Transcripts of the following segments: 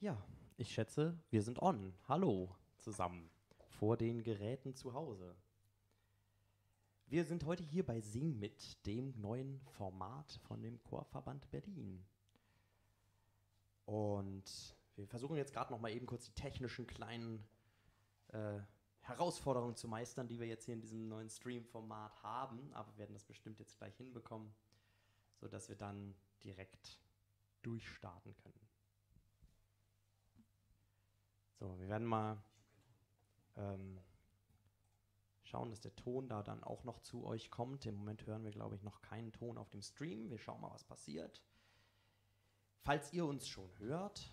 Ja, ich schätze, wir sind on. Hallo zusammen vor den Geräten zu Hause. Wir sind heute hier bei Sing mit, dem neuen Format von dem Chorverband Berlin. Und wir versuchen jetzt gerade noch mal eben kurz die technischen kleinen Herausforderungen zu meistern, die wir jetzt hier in diesem neuen Stream-Format haben. Aber wir werden das bestimmt jetzt gleich hinbekommen, sodass wir dann direkt durchstarten können. So, wir werden mal schauen, dass der Ton da dann auch noch zu euch kommt. Im Moment hören wir, glaube ich, noch keinen Ton auf dem Stream. Wir schauen mal, was passiert. Falls ihr uns schon hört,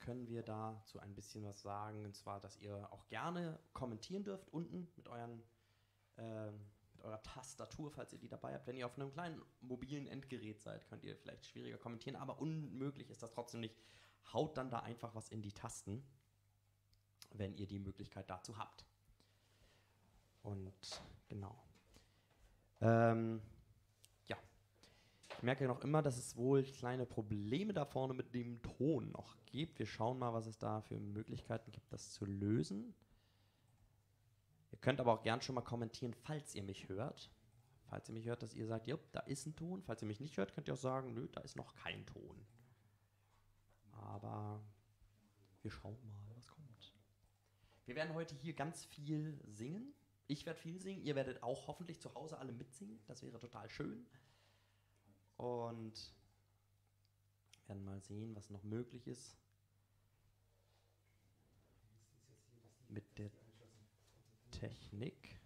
können wir dazu ein bisschen was sagen. Und zwar, dass ihr auch gerne kommentieren dürft unten mit eurer Tastatur, falls ihr die dabei habt. Wenn ihr auf einem kleinen mobilen Endgerät seid, könnt ihr vielleicht schwieriger kommentieren, aber unmöglich ist das trotzdem nicht. Haut dann da einfach was in die Tasten, wenn ihr die Möglichkeit dazu habt. Und genau. Ja, ich merke noch immer, dass es wohl kleine Probleme da vorne mit dem Ton noch gibt. Wir schauen mal, was es da für Möglichkeiten gibt, das zu lösen. Ihr könnt aber auch gern schon mal kommentieren, falls ihr mich hört. Falls ihr mich hört, dass ihr sagt, ja, da ist ein Ton. Falls ihr mich nicht hört, könnt ihr auch sagen, nö, da ist noch kein Ton. Aber wir schauen mal, was kommt. Wir werden heute hier ganz viel singen. Ich werde viel singen, ihr werdet auch hoffentlich zu Hause alle mitsingen. Das wäre total schön. Und werden mal sehen, was noch möglich ist. Mit der Technik.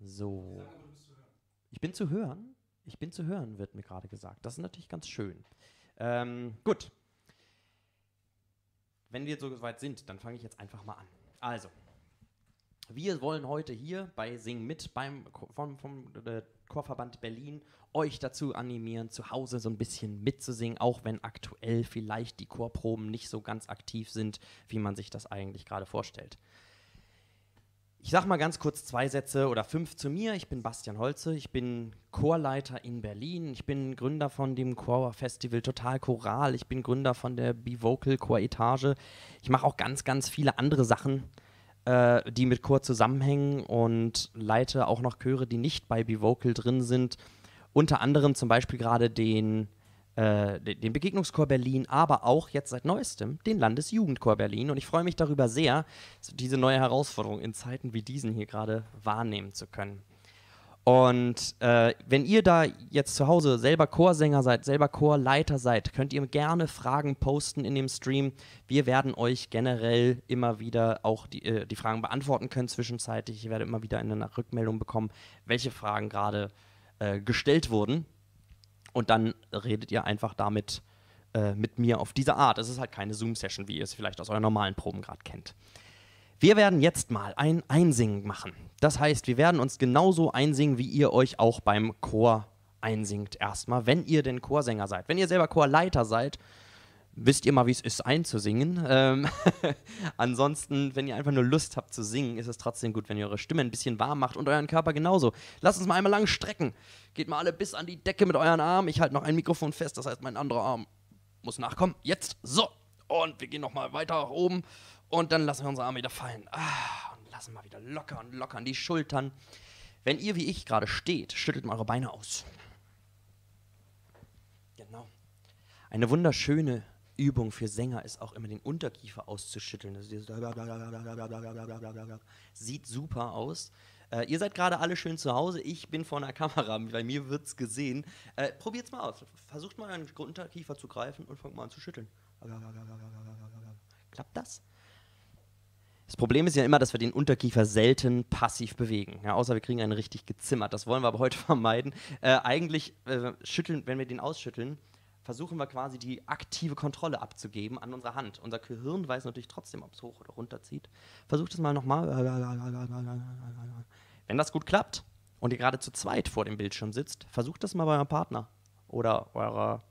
So. Ich bin zu hören. Ich bin zu hören, wird mir gerade gesagt. Das ist natürlich ganz schön. Gut. Wenn wir so weit sind, dann fange ich jetzt einfach mal an. Also, wir wollen heute hier bei Sing mit vom Chorverband Berlin euch dazu animieren, zu Hause so ein bisschen mitzusingen, auch wenn aktuell vielleicht die Chorproben nicht so ganz aktiv sind, wie man sich das eigentlich gerade vorstellt. Ich sage mal ganz kurz 2 Sätze oder 5 zu mir. Ich bin Bastian Holze, ich bin Chorleiter in Berlin, ich bin Gründer von dem Chorfestival Total Choral, ich bin Gründer von der b vocal Choretage. Ich mache auch ganz, ganz viele andere Sachen, die mit Chor zusammenhängen und leite auch noch Chöre, die nicht bei b vocal drin sind. Unter anderem zum Beispiel gerade den Begegnungschor Berlin, aber auch jetzt seit Neuestem den Landesjugendchor Berlin. Und ich freue mich darüber sehr, diese neue Herausforderung in Zeiten wie diesen hier gerade wahrnehmen zu können. Und wenn ihr da jetzt zu Hause selber Chorsänger seid, selber Chorleiter seid, könnt ihr gerne Fragen posten in dem Stream. Wir werden euch generell immer wieder auch die Fragen beantworten können zwischenzeitlich. Ich werde immer wieder eine Rückmeldung bekommen, welche Fragen gerade gestellt wurden. Und dann redet ihr einfach damit mit mir auf diese Art. Es ist halt keine Zoom-Session, wie ihr es vielleicht aus euren normalen Proben gerade kennt. Wir werden jetzt mal ein Einsingen machen. Das heißt, wir werden uns genauso einsingen, wie ihr euch auch beim Chor einsingt erstmal, wenn ihr denn Chorsänger seid. Wenn ihr selber Chorleiter seid, wisst ihr mal, wie es ist, einzusingen. Ansonsten, wenn ihr einfach nur Lust habt zu singen, ist es trotzdem gut, wenn ihr eure Stimme ein bisschen warm macht und euren Körper genauso. Lasst uns mal einmal lang strecken. Geht mal alle bis an die Decke mit euren Armen. Ich halte noch ein Mikrofon fest, das heißt, mein anderer Arm muss nachkommen. Jetzt, so. Und wir gehen nochmal weiter nach oben. Und dann lassen wir unsere Arme wieder fallen. Und lassen mal wieder locker und lockern die Schultern. Wenn ihr, wie ich, gerade steht, schüttelt mal eure Beine aus. Genau. Eine wunderschöne Übung für Sänger ist auch immer, den Unterkiefer auszuschütteln. Das sieht super aus. Ihr seid gerade alle schön zu Hause. Ich bin vor einer Kamera. Bei mir wird es gesehen. Probiert's mal aus. Versucht mal, euren Unterkiefer zu greifen und fangt mal an zu schütteln. Klappt das? Das Problem ist ja immer, dass wir den Unterkiefer selten passiv bewegen, ja, außer wir kriegen einen richtig gezimmert. Das wollen wir aber heute vermeiden. Eigentlich schütteln, wenn wir den ausschütteln, versuchen wir quasi die aktive Kontrolle abzugeben an unserer Hand. Unser Gehirn weiß natürlich trotzdem, ob es hoch oder runter zieht. Versucht es mal nochmal. Wenn das gut klappt und ihr gerade zu zweit vor dem Bildschirm sitzt, versucht das mal bei eurem Partner oder eurer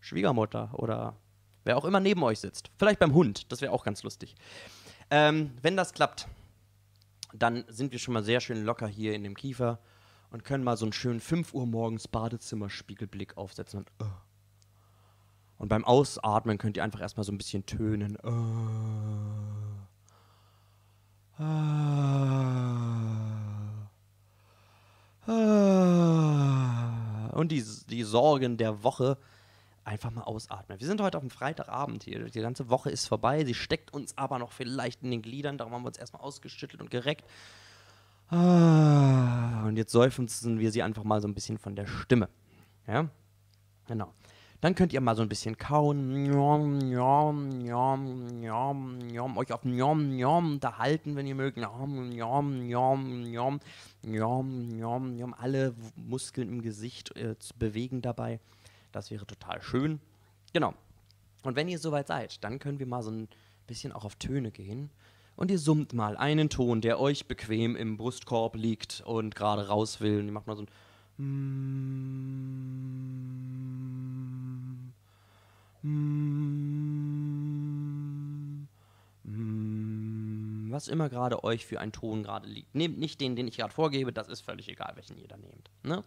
Schwiegermutter oder wer auch immer neben euch sitzt. Vielleicht beim Hund, das wäre auch ganz lustig. Wenn das klappt, dann sind wir schon mal sehr schön locker hier in dem Kiefer und können mal so einen schönen 5 Uhr morgens Badezimmerspiegelblick aufsetzen und Und beim Ausatmen könnt ihr einfach erstmal so ein bisschen tönen. Und die Sorgen der Woche einfach mal ausatmen. Wir sind heute auf dem Freitagabend hier. Die ganze Woche ist vorbei. Sie steckt uns aber noch vielleicht in den Gliedern. Darum haben wir uns erstmal ausgeschüttelt und gereckt. Und jetzt seufzen wir sie einfach mal so ein bisschen von der Stimme. Ja? Genau. Dann könnt ihr mal so ein bisschen kauen. Euch auf unterhalten, wenn ihr mögt. Alle Muskeln im Gesicht zu bewegen dabei. Das wäre total schön. Genau. Und wenn ihr soweit seid, dann können wir mal so ein bisschen auch auf Töne gehen. Und ihr summt mal einen Ton, der euch bequem im Brustkorb liegt und gerade raus will. Und ihr macht mal so ein... Was immer gerade euch für einen Ton gerade liegt. Nehmt nicht den, den ich gerade vorgebe. Das ist völlig egal, welchen ihr da nehmt. Ne?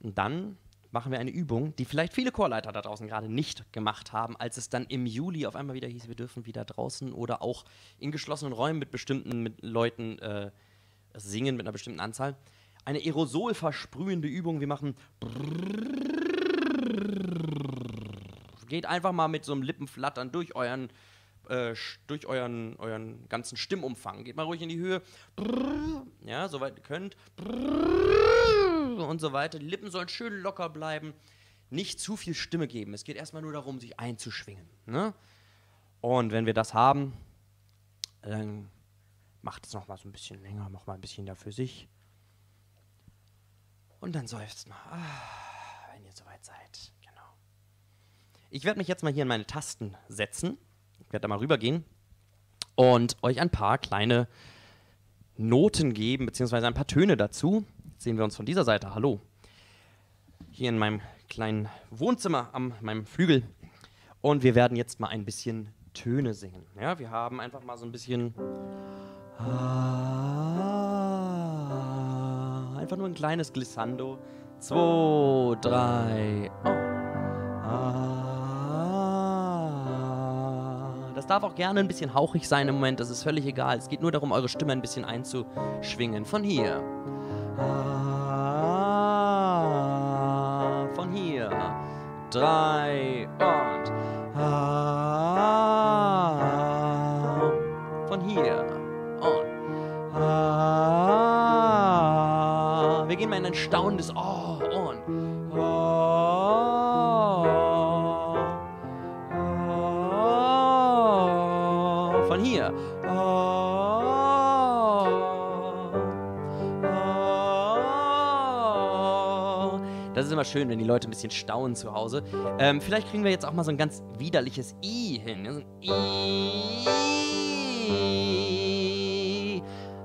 Und dann machen wir eine Übung, die vielleicht viele Chorleiter da draußen gerade nicht gemacht haben, als es dann im Juli auf einmal wieder hieß, wir dürfen wieder draußen oder auch in geschlossenen Räumen mit bestimmten Leuten singen, mit einer bestimmten Anzahl. Eine aerosol versprühende Übung. Wir machen... Geht einfach mal mit so einem Lippenflattern durch euren ganzen Stimmumfang. Geht mal ruhig in die Höhe. Ja, soweit ihr könnt. Und so weiter. Die Lippen sollen schön locker bleiben. Nicht zu viel Stimme geben. Es geht erstmal nur darum, sich einzuschwingen. Ne? Und wenn wir das haben, dann macht es nochmal so ein bisschen länger, nochmal ein bisschen da für sich. Und dann seufzt mal. Ah, wenn ihr soweit seid. Genau. Ich werde mich jetzt mal hier in meine Tasten setzen. Ich werde da mal rübergehen und euch ein paar kleine Noten geben, beziehungsweise ein paar Töne dazu. Sehen wir uns von dieser Seite. Hallo. Hier in meinem kleinen Wohnzimmer an meinem Flügel. Und wir werden jetzt mal ein bisschen Töne singen. Ja, wir haben einfach mal so ein bisschen... Einfach nur ein kleines Glissando. 2, 3, oh. Das darf auch gerne ein bisschen hauchig sein im Moment. Das ist völlig egal. Es geht nur darum, eure Stimme ein bisschen einzuschwingen. Von hier. Von hier 3 und von hier und wir gehen mal in ein staunendes Oh und von hier Das ist immer schön, wenn die Leute ein bisschen staunen zu Hause. Vielleicht kriegen wir jetzt auch mal so ein ganz widerliches I hin. So ein I.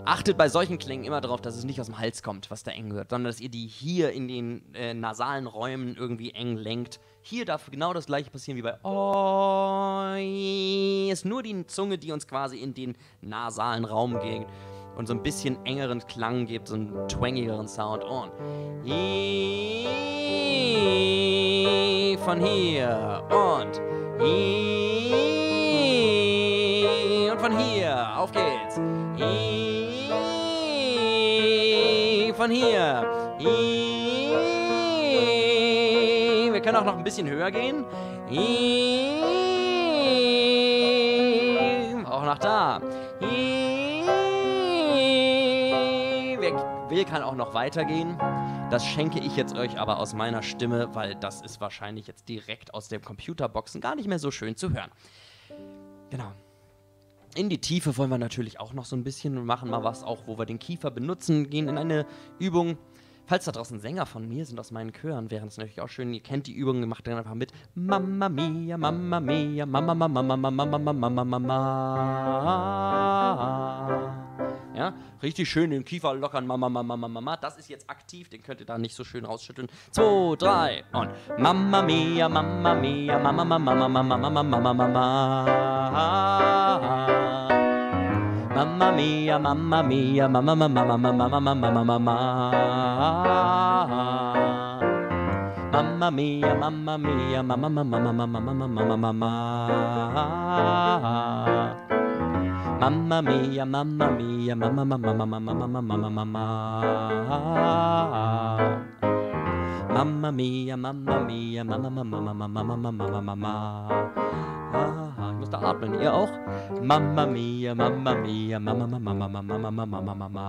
Achtet bei solchen Klängen immer darauf, dass es nicht aus dem Hals kommt, was da eng wird, sondern dass ihr die hier in den nasalen Räumen irgendwie eng lenkt. Hier darf genau das Gleiche passieren wie bei O. Ist nur die Zunge, die uns quasi in den nasalen Raum geht. Und so ein bisschen engeren Klang gibt, so einen twangigeren Sound. Und I von hier und I und von hier. Auf geht's. I von hier. I. Wir können auch noch ein bisschen höher gehen. I. Auch nach da. I. Wer will, kann auch noch weitergehen. Das schenke ich jetzt euch aber aus meiner Stimme, weil das ist wahrscheinlich jetzt direkt aus den Computerboxen gar nicht mehr so schön zu hören. Genau. In die Tiefe wollen wir natürlich auch noch so ein bisschen und machen mal was auch, wo wir den Kiefer benutzen, gehen in eine Übung. Falls da draußen Sänger von mir sind aus meinen Chören, wäre es natürlich auch schön. Ihr kennt die Übungen, macht dann einfach mit. Mamma mia, mamma mia, mamma, mamma, mamma, mamma, mamma, mamma. Ja, richtig schön den Kiefer lockern, Mama, Mama, Mama, Mama. Das ist jetzt aktiv, den könnt ihr da nicht so schön rausschütteln. 2, 3 und Mama mia, Mama mia, Mama, Mama, Mama, Mama, Mama, Mama. Mama mia, Mama mia, Mama, Mama, Mama, Mama, Mama, Mama, Mama. Mamma mia, mamma mia, mamma mamma mamma mamma mamma mamma. Mamma mia, mamma mia, mamma mamma mamma mamma mamma mamma. Mamma mia, mamma mia, mamma mamma mamma mamma mamma mamma. Ich muss da atmen, ihr auch? Mamma mia, mamma mia, mamma mamma mamma mamma mamma mamma.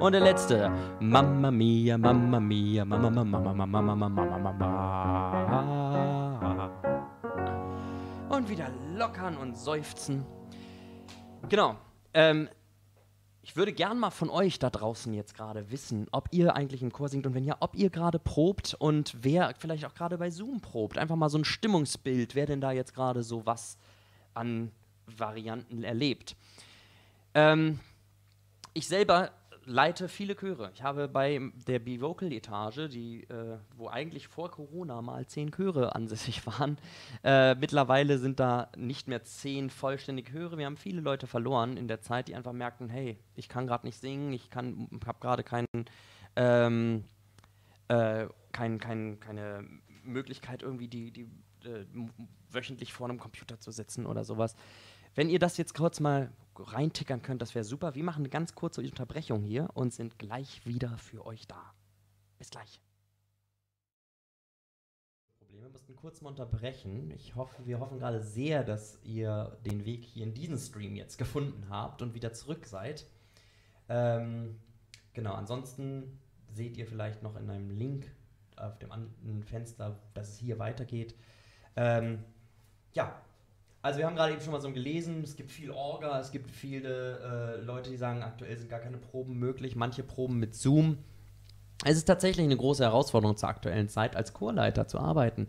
Und der letzte. Mamma mia, mamma mia, mamma mamma mamma mamma mamma mamma. Und wieder lockern und seufzen. Genau. Ich würde gern mal von euch da draußen jetzt gerade wissen, ob ihr eigentlich im Chor singt und wenn ja, ob ihr gerade probt und wer vielleicht auch gerade bei Zoom probt. Einfach mal so ein Stimmungsbild, wer denn da jetzt gerade so was an Varianten erlebt. Ich selber leite viele Chöre. Ich habe bei der B-Vocal-Etage, wo eigentlich vor Corona mal 10 Chöre ansässig waren, mittlerweile sind da nicht mehr 10 vollständige Chöre. Wir haben viele Leute verloren in der Zeit, die einfach merkten, hey, ich kann gerade nicht singen, ich habe gerade keine Möglichkeit, irgendwie die wöchentlich vor einem Computer zu sitzen oder sowas. Wenn ihr das jetzt kurz mal reintickern könnt, das wäre super. Wir machen eine ganz kurze Unterbrechung hier und sind gleich wieder für euch da. Bis gleich. Probleme mussten kurz mal unterbrechen. Wir hoffen gerade sehr, dass ihr den Weg hier in diesen Stream jetzt gefunden habt und wieder zurück seid. Genau, ansonsten seht ihr vielleicht noch in einem Link auf dem anderen Fenster, dass es hier weitergeht. Ja. Also wir haben gerade eben schon mal so gelesen, es gibt viel Orga, es gibt viele Leute, die sagen, aktuell sind gar keine Proben möglich, manche proben mit Zoom. Es ist tatsächlich eine große Herausforderung zur aktuellen Zeit, als Chorleiter zu arbeiten.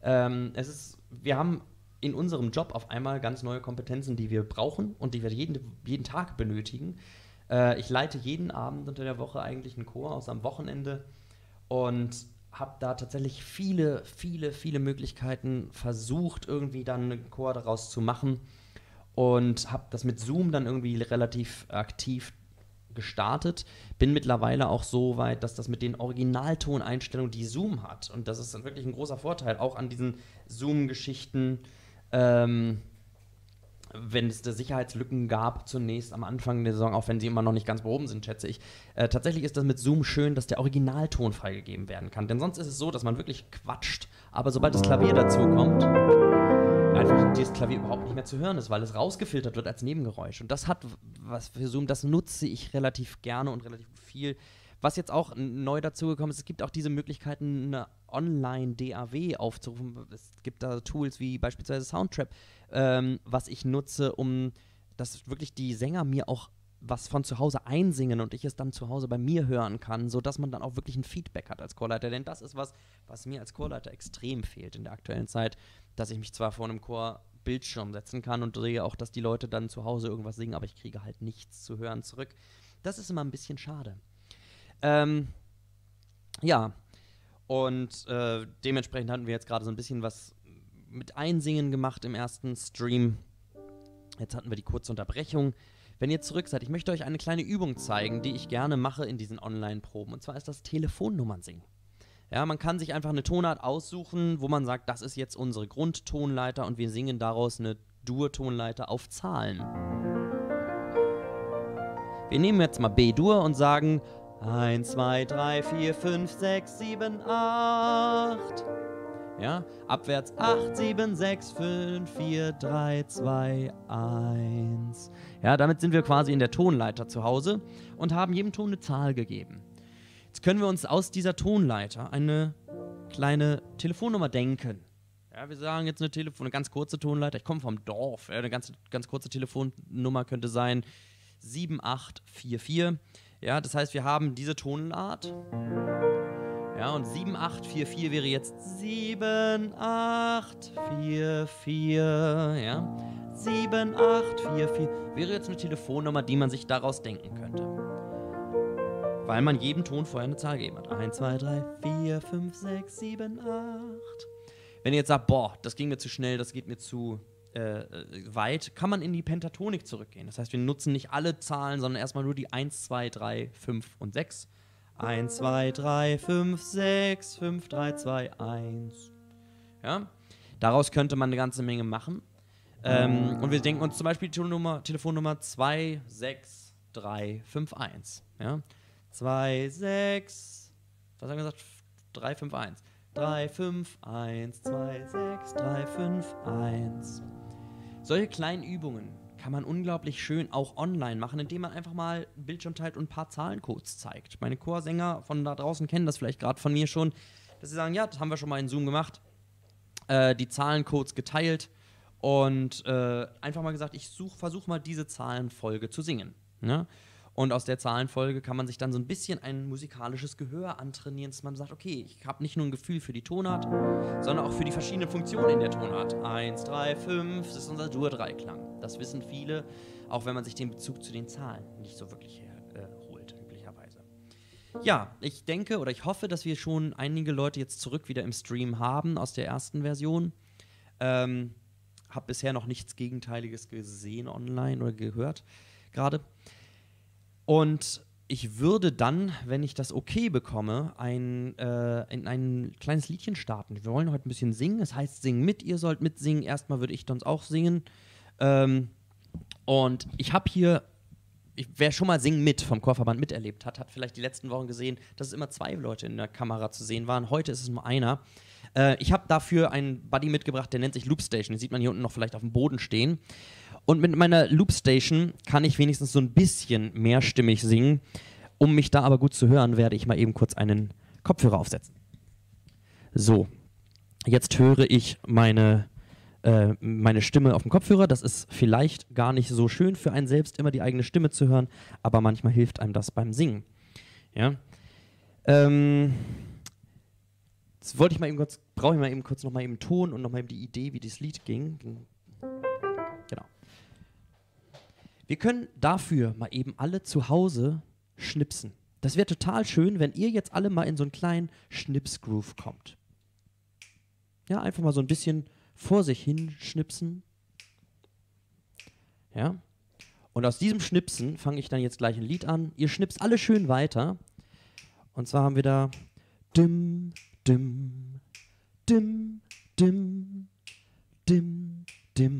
Wir haben in unserem Job auf einmal ganz neue Kompetenzen, die wir brauchen und die wir jeden Tag benötigen. Ich leite jeden Abend unter der Woche eigentlich einen Chor, außer am Wochenende, und habe da tatsächlich viele, viele, viele Möglichkeiten versucht, irgendwie dann einen Chor daraus zu machen, und habe das mit Zoom dann irgendwie relativ aktiv gestartet. Bin mittlerweile auch so weit, dass das mit den Originaltoneinstellungen, die Zoom hat, und das ist wirklich ein großer Vorteil, auch an diesen Zoom-Geschichten, wenn es da Sicherheitslücken gab zunächst am Anfang der Saison, auch wenn sie immer noch nicht ganz behoben sind, schätze ich. Tatsächlich ist das mit Zoom schön, dass der Originalton freigegeben werden kann. Denn sonst ist es so, dass man wirklich quatscht, aber sobald das Klavier dazukommt, einfach dieses Klavier überhaupt nicht mehr zu hören ist, weil es rausgefiltert wird als Nebengeräusch. Und das hat was für Zoom, das nutze ich relativ gerne und relativ viel. Was jetzt auch neu dazugekommen ist, es gibt auch diese Möglichkeiten, eine Online-DAW aufzurufen. Es gibt da Tools wie beispielsweise Soundtrap, was ich nutze, um dass wirklich die Sänger mir auch was von zu Hause einsingen und ich es dann zu Hause bei mir hören kann, sodass man dann auch wirklich ein Feedback hat als Chorleiter. Denn das ist was mir als Chorleiter extrem fehlt in der aktuellen Zeit, dass ich mich zwar vor einem Chorbildschirm setzen kann und sehe auch, dass die Leute dann zu Hause irgendwas singen, aber ich kriege halt nichts zu hören zurück. Das ist immer ein bisschen schade. Ja, und dementsprechend hatten wir jetzt gerade so ein bisschen was mit Einsingen gemacht im ersten Stream. Jetzt hatten wir die kurze Unterbrechung. Wenn ihr zurück seid, ich möchte euch eine kleine Übung zeigen, die ich gerne mache in diesen Online-Proben. Und zwar ist das Telefonnummern singen. Ja, man kann sich einfach eine Tonart aussuchen, wo man sagt, das ist jetzt unsere Grundtonleiter und wir singen daraus eine Dur-Tonleiter auf Zahlen. Wir nehmen jetzt mal B-Dur und sagen 1, 2, 3, 4, 5, 6, 7, 8. Ja, abwärts 8, 7, 6, 5, 4, 3, 2, 1. Ja, damit sind wir quasi in der Tonleiter zu Hause und haben jedem Ton eine Zahl gegeben. Jetzt können wir uns aus dieser Tonleiter eine kleine Telefonnummer denken. Ja, wir sagen jetzt eine ganz kurze Tonleiter. Ich komme vom Dorf. Ja, eine ganz kurze Telefonnummer könnte sein 7, 8, 4, 4. Ja, das heißt, wir haben diese Tonart. Ja, und 7844 wäre jetzt 7844. Ja, 7844 wäre jetzt eine Telefonnummer, die man sich daraus denken könnte. Weil man jedem Ton vorher eine Zahl gegeben hat. 1, 2, 3, 4, 5, 6, 7, 8. Wenn ihr jetzt sagt, boah, das ging mir zu schnell, das geht mir zu weit, kann man in die Pentatonik zurückgehen. Das heißt, wir nutzen nicht alle Zahlen, sondern erstmal nur die 1, 2, 3, 5 und 6. 1, 2, 3, 5, 6, 5, 3, 2, 1. Ja? Daraus könnte man eine ganze Menge machen. Und wir denken uns zum Beispiel Telefonnummer 26351. Ja? 26, was haben wir gesagt? 351. 351, 26, 351. Solche kleinen Übungen kann man unglaublich schön auch online machen, indem man einfach mal einen Bildschirm teilt und ein paar Zahlencodes zeigt. Meine Chorsänger von da draußen kennen das vielleicht gerade von mir schon, dass sie sagen, ja, das haben wir schon mal in Zoom gemacht, die Zahlencodes geteilt und einfach mal gesagt, ich versuche mal diese Zahlenfolge zu singen. Ne? Und aus der Zahlenfolge kann man sich dann so ein bisschen ein musikalisches Gehör antrainieren, dass man sagt, okay, ich habe nicht nur ein Gefühl für die Tonart, sondern auch für die verschiedenen Funktionen in der Tonart. 1, 3, 5, das ist unser Dur-Dreiklang. Das wissen viele, auch wenn man sich den Bezug zu den Zahlen nicht so wirklich holt, üblicherweise. Ja, ich denke oder ich hoffe, dass wir schon einige Leute jetzt zurück wieder im Stream haben aus der ersten Version. Habe bisher noch nichts Gegenteiliges gesehen online oder gehört gerade. Und ich würde dann, wenn ich das okay bekomme, ein kleines Liedchen starten. Wir wollen heute ein bisschen singen. Das heißt, singen mit. Ihr sollt mitsingen. Erstmal würde ich sonst auch singen. Und ich habe hier, wer schon mal Singen mit vom Chorverband miterlebt hat, hat vielleicht die letzten Wochen gesehen, dass es immer zwei Leute in der Kamera zu sehen waren. Heute ist es nur einer. Ich habe dafür einen Buddy mitgebracht, der nennt sich Loop Station. Den sieht man hier unten noch vielleicht auf dem Boden stehen. Und mit meiner Loop Station kann ich wenigstens so ein bisschen mehrstimmig singen. Um mich da aber gut zu hören, werde ich mal eben kurz einen Kopfhörer aufsetzen. So, jetzt höre ich meine Stimme auf dem Kopfhörer. Das ist vielleicht gar nicht so schön für einen selbst, immer die eigene Stimme zu hören, aber manchmal hilft einem das beim Singen. Ja? Jetzt wollte ich mal eben kurz, brauche ich mal eben kurz nochmal eben Ton und nochmal eben die Idee, wie das Lied ging. Wir können dafür mal eben alle zu Hause schnipsen. Das wäre total schön, wenn ihr jetzt alle mal in so einen kleinen Schnips-Groove kommt. Ja, einfach mal so ein bisschen vor sich hin schnipsen. Ja. Und aus diesem Schnipsen fange ich dann jetzt gleich ein Lied an. Ihr schnipst alle schön weiter. Und zwar haben wir da Dim, Dim, Dim, Dim, Dim, Dim,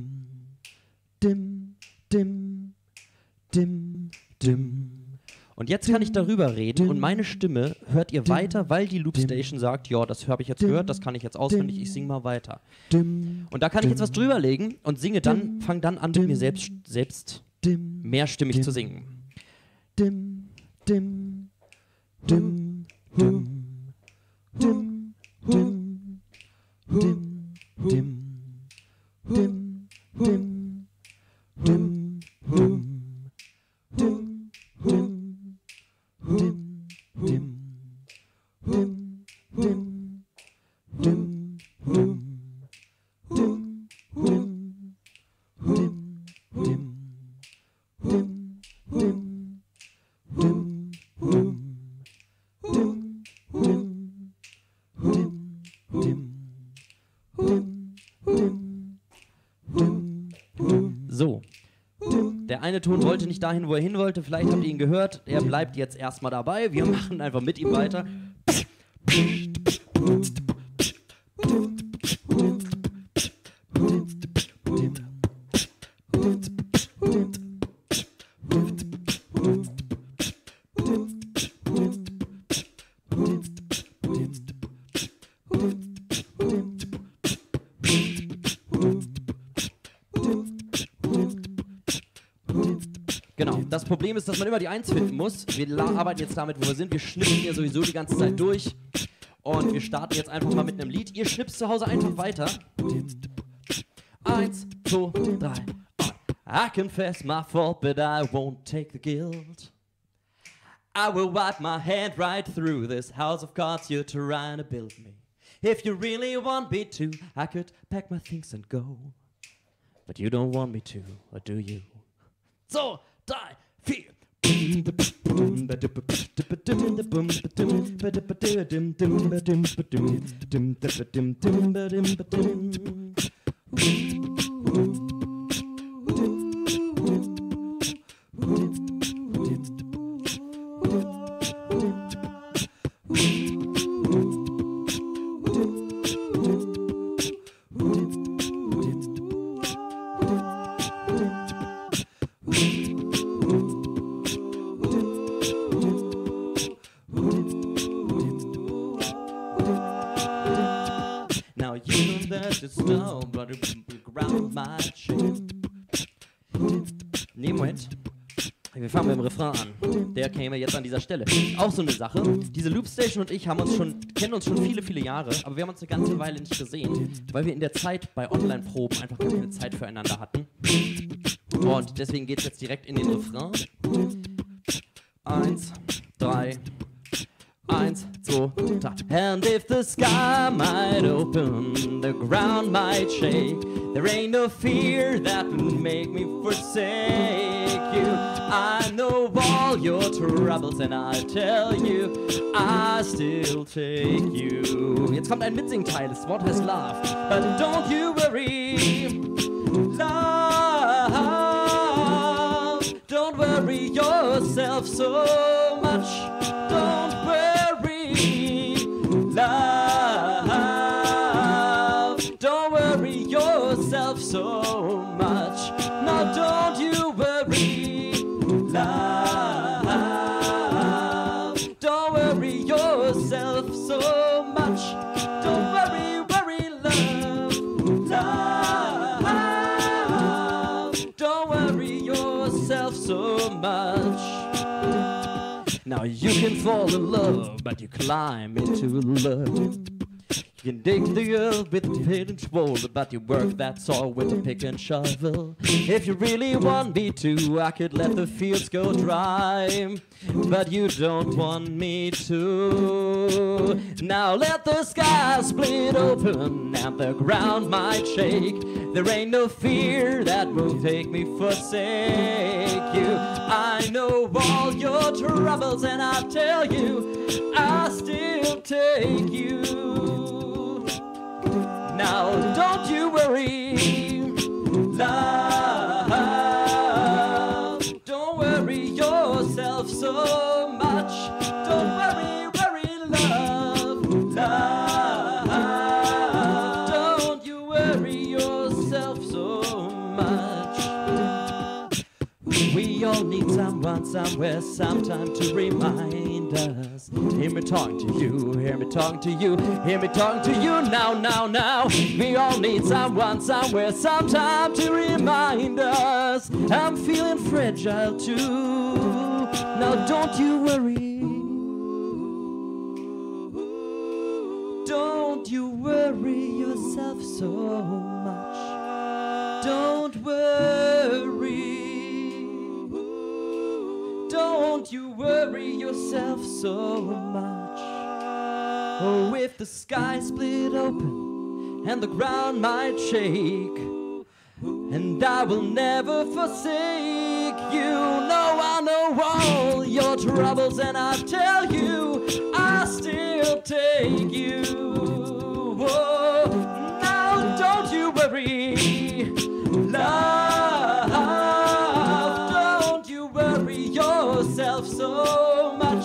Dim, Dim, Dim, Dim. Und jetzt kann ich darüber reden und meine Stimme hört ihr weiter, weil die Loop Station sagt, ja, das habe ich jetzt gehört, das kann ich jetzt auswendig, ich singe mal weiter. Und da kann ich jetzt was drüberlegen und singe dann, fange dann an, mit mir selbst mehrstimmig zu singen. Dim, dim, dim, dim, dim, dim, dim, dim, dim, dim. Dim, dim, dim, dim, dim, dim, dim, dim, dim, dim, dim, dim, dim, dim, dim, dim, dim, dim, dim, dim, dim, dim, dim. So, der eine Ton wollte nicht dahin, wo er hin wollte, vielleicht habt ihr ihn gehört, er bleibt jetzt erstmal dabei, wir machen einfach mit ihm weiter. Das Problem ist, dass man immer die 1 finden muss. Wir arbeiten jetzt damit, wo wir sind. Wir schnippen hier sowieso die ganze Zeit durch. Und wir starten jetzt einfach mal mit einem Lied. Ihr schnipst zu Hause einfach weiter. 1, 2, 3. I confess my fault, but I won't take the guilt. I will wipe my hand right through this house of cards you're trying to build me. If you really want me to, I could pack my things and go. But you don't want me to, or do you? So, 3, 4. Now you know that it's no blood around my chest. Nee, Moment. Wir fangen mit dem Refrain an. Der käme jetzt an dieser Stelle. Auch so eine Sache. Diese Loop Station und ich haben uns schon, kennen uns schon viele, viele Jahre, aber wir haben uns eine ganze Weile nicht gesehen, weil wir in der Zeit bei Online-Proben einfach keine Zeit füreinander hatten. Und deswegen geht es jetzt direkt in den Refrain. 1, 3, 1, 2, Takt. And if the sky might open, the ground might shake, there ain't no fear that would make me forsake you. I know all your troubles and I'll tell you, I still take you. Jetzt kommt ein Mitsingteil, das Wort heißt Love. But don't you worry, love, don't worry yourself so much. So much. Now don't you worry, love. Don't worry yourself so much. Don't worry, worry, love, love. Don't worry yourself so much. Now you can fall in love, but you climb into love. You can dig the earth with a hidden shoulder, but you work that soil with a pick and shovel. If you really want me to, I could let the fields go dry, but you don't want me to. Now let the sky split open and the ground might shake. There ain't no fear that will take me forsake you. I know all your troubles and I tell you, I still take you. Now don't you worry, love, don't worry yourself so much, don't worry, worry, love, love, don't you worry yourself so much. We all need someone somewhere, sometime to remind us. Hear me talking to you, hear me talking to you, hear me talking to you now, now, now. We all need someone, somewhere, sometime to remind us. I'm feeling fragile too. Now don't you worry. Don't you worry yourself so much. Don't worry. Don't you worry yourself so much. Oh, if the sky split open and the ground might shake, and I will never forsake you. No, I know all your troubles and I tell you, I still take you. Oh, now don't you worry, love. So much.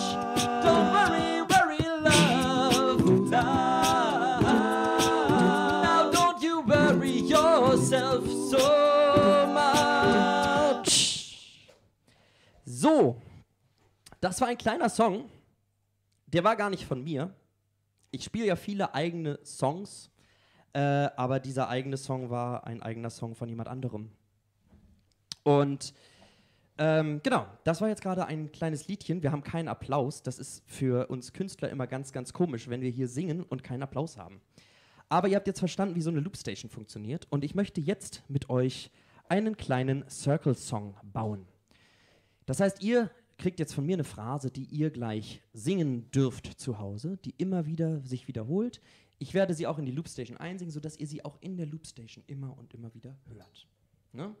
Don't worry, worry, love, love. Now don't you worry yourself so much. So, das war ein kleiner Song. Der war gar nicht von mir. Ich spiele ja viele eigene Songs, aber dieser eigene Song war ein eigener Song von jemand anderem. Und genau, das war jetzt gerade ein kleines Liedchen. Wir haben keinen Applaus. Das ist für uns Künstler immer ganz, ganz komisch, wenn wir hier singen und keinen Applaus haben. Aber ihr habt jetzt verstanden, wie so eine Loopstation funktioniert. Und ich möchte jetzt mit euch einen kleinen Circle-Song bauen. Das heißt, ihr kriegt jetzt von mir eine Phrase, die ihr gleich singen dürft zu Hause, die immer wieder sich wiederholt. Ich werde sie auch in die Loopstation einsingen, sodass ihr sie auch in der Loopstation immer und immer wieder hört. Ne?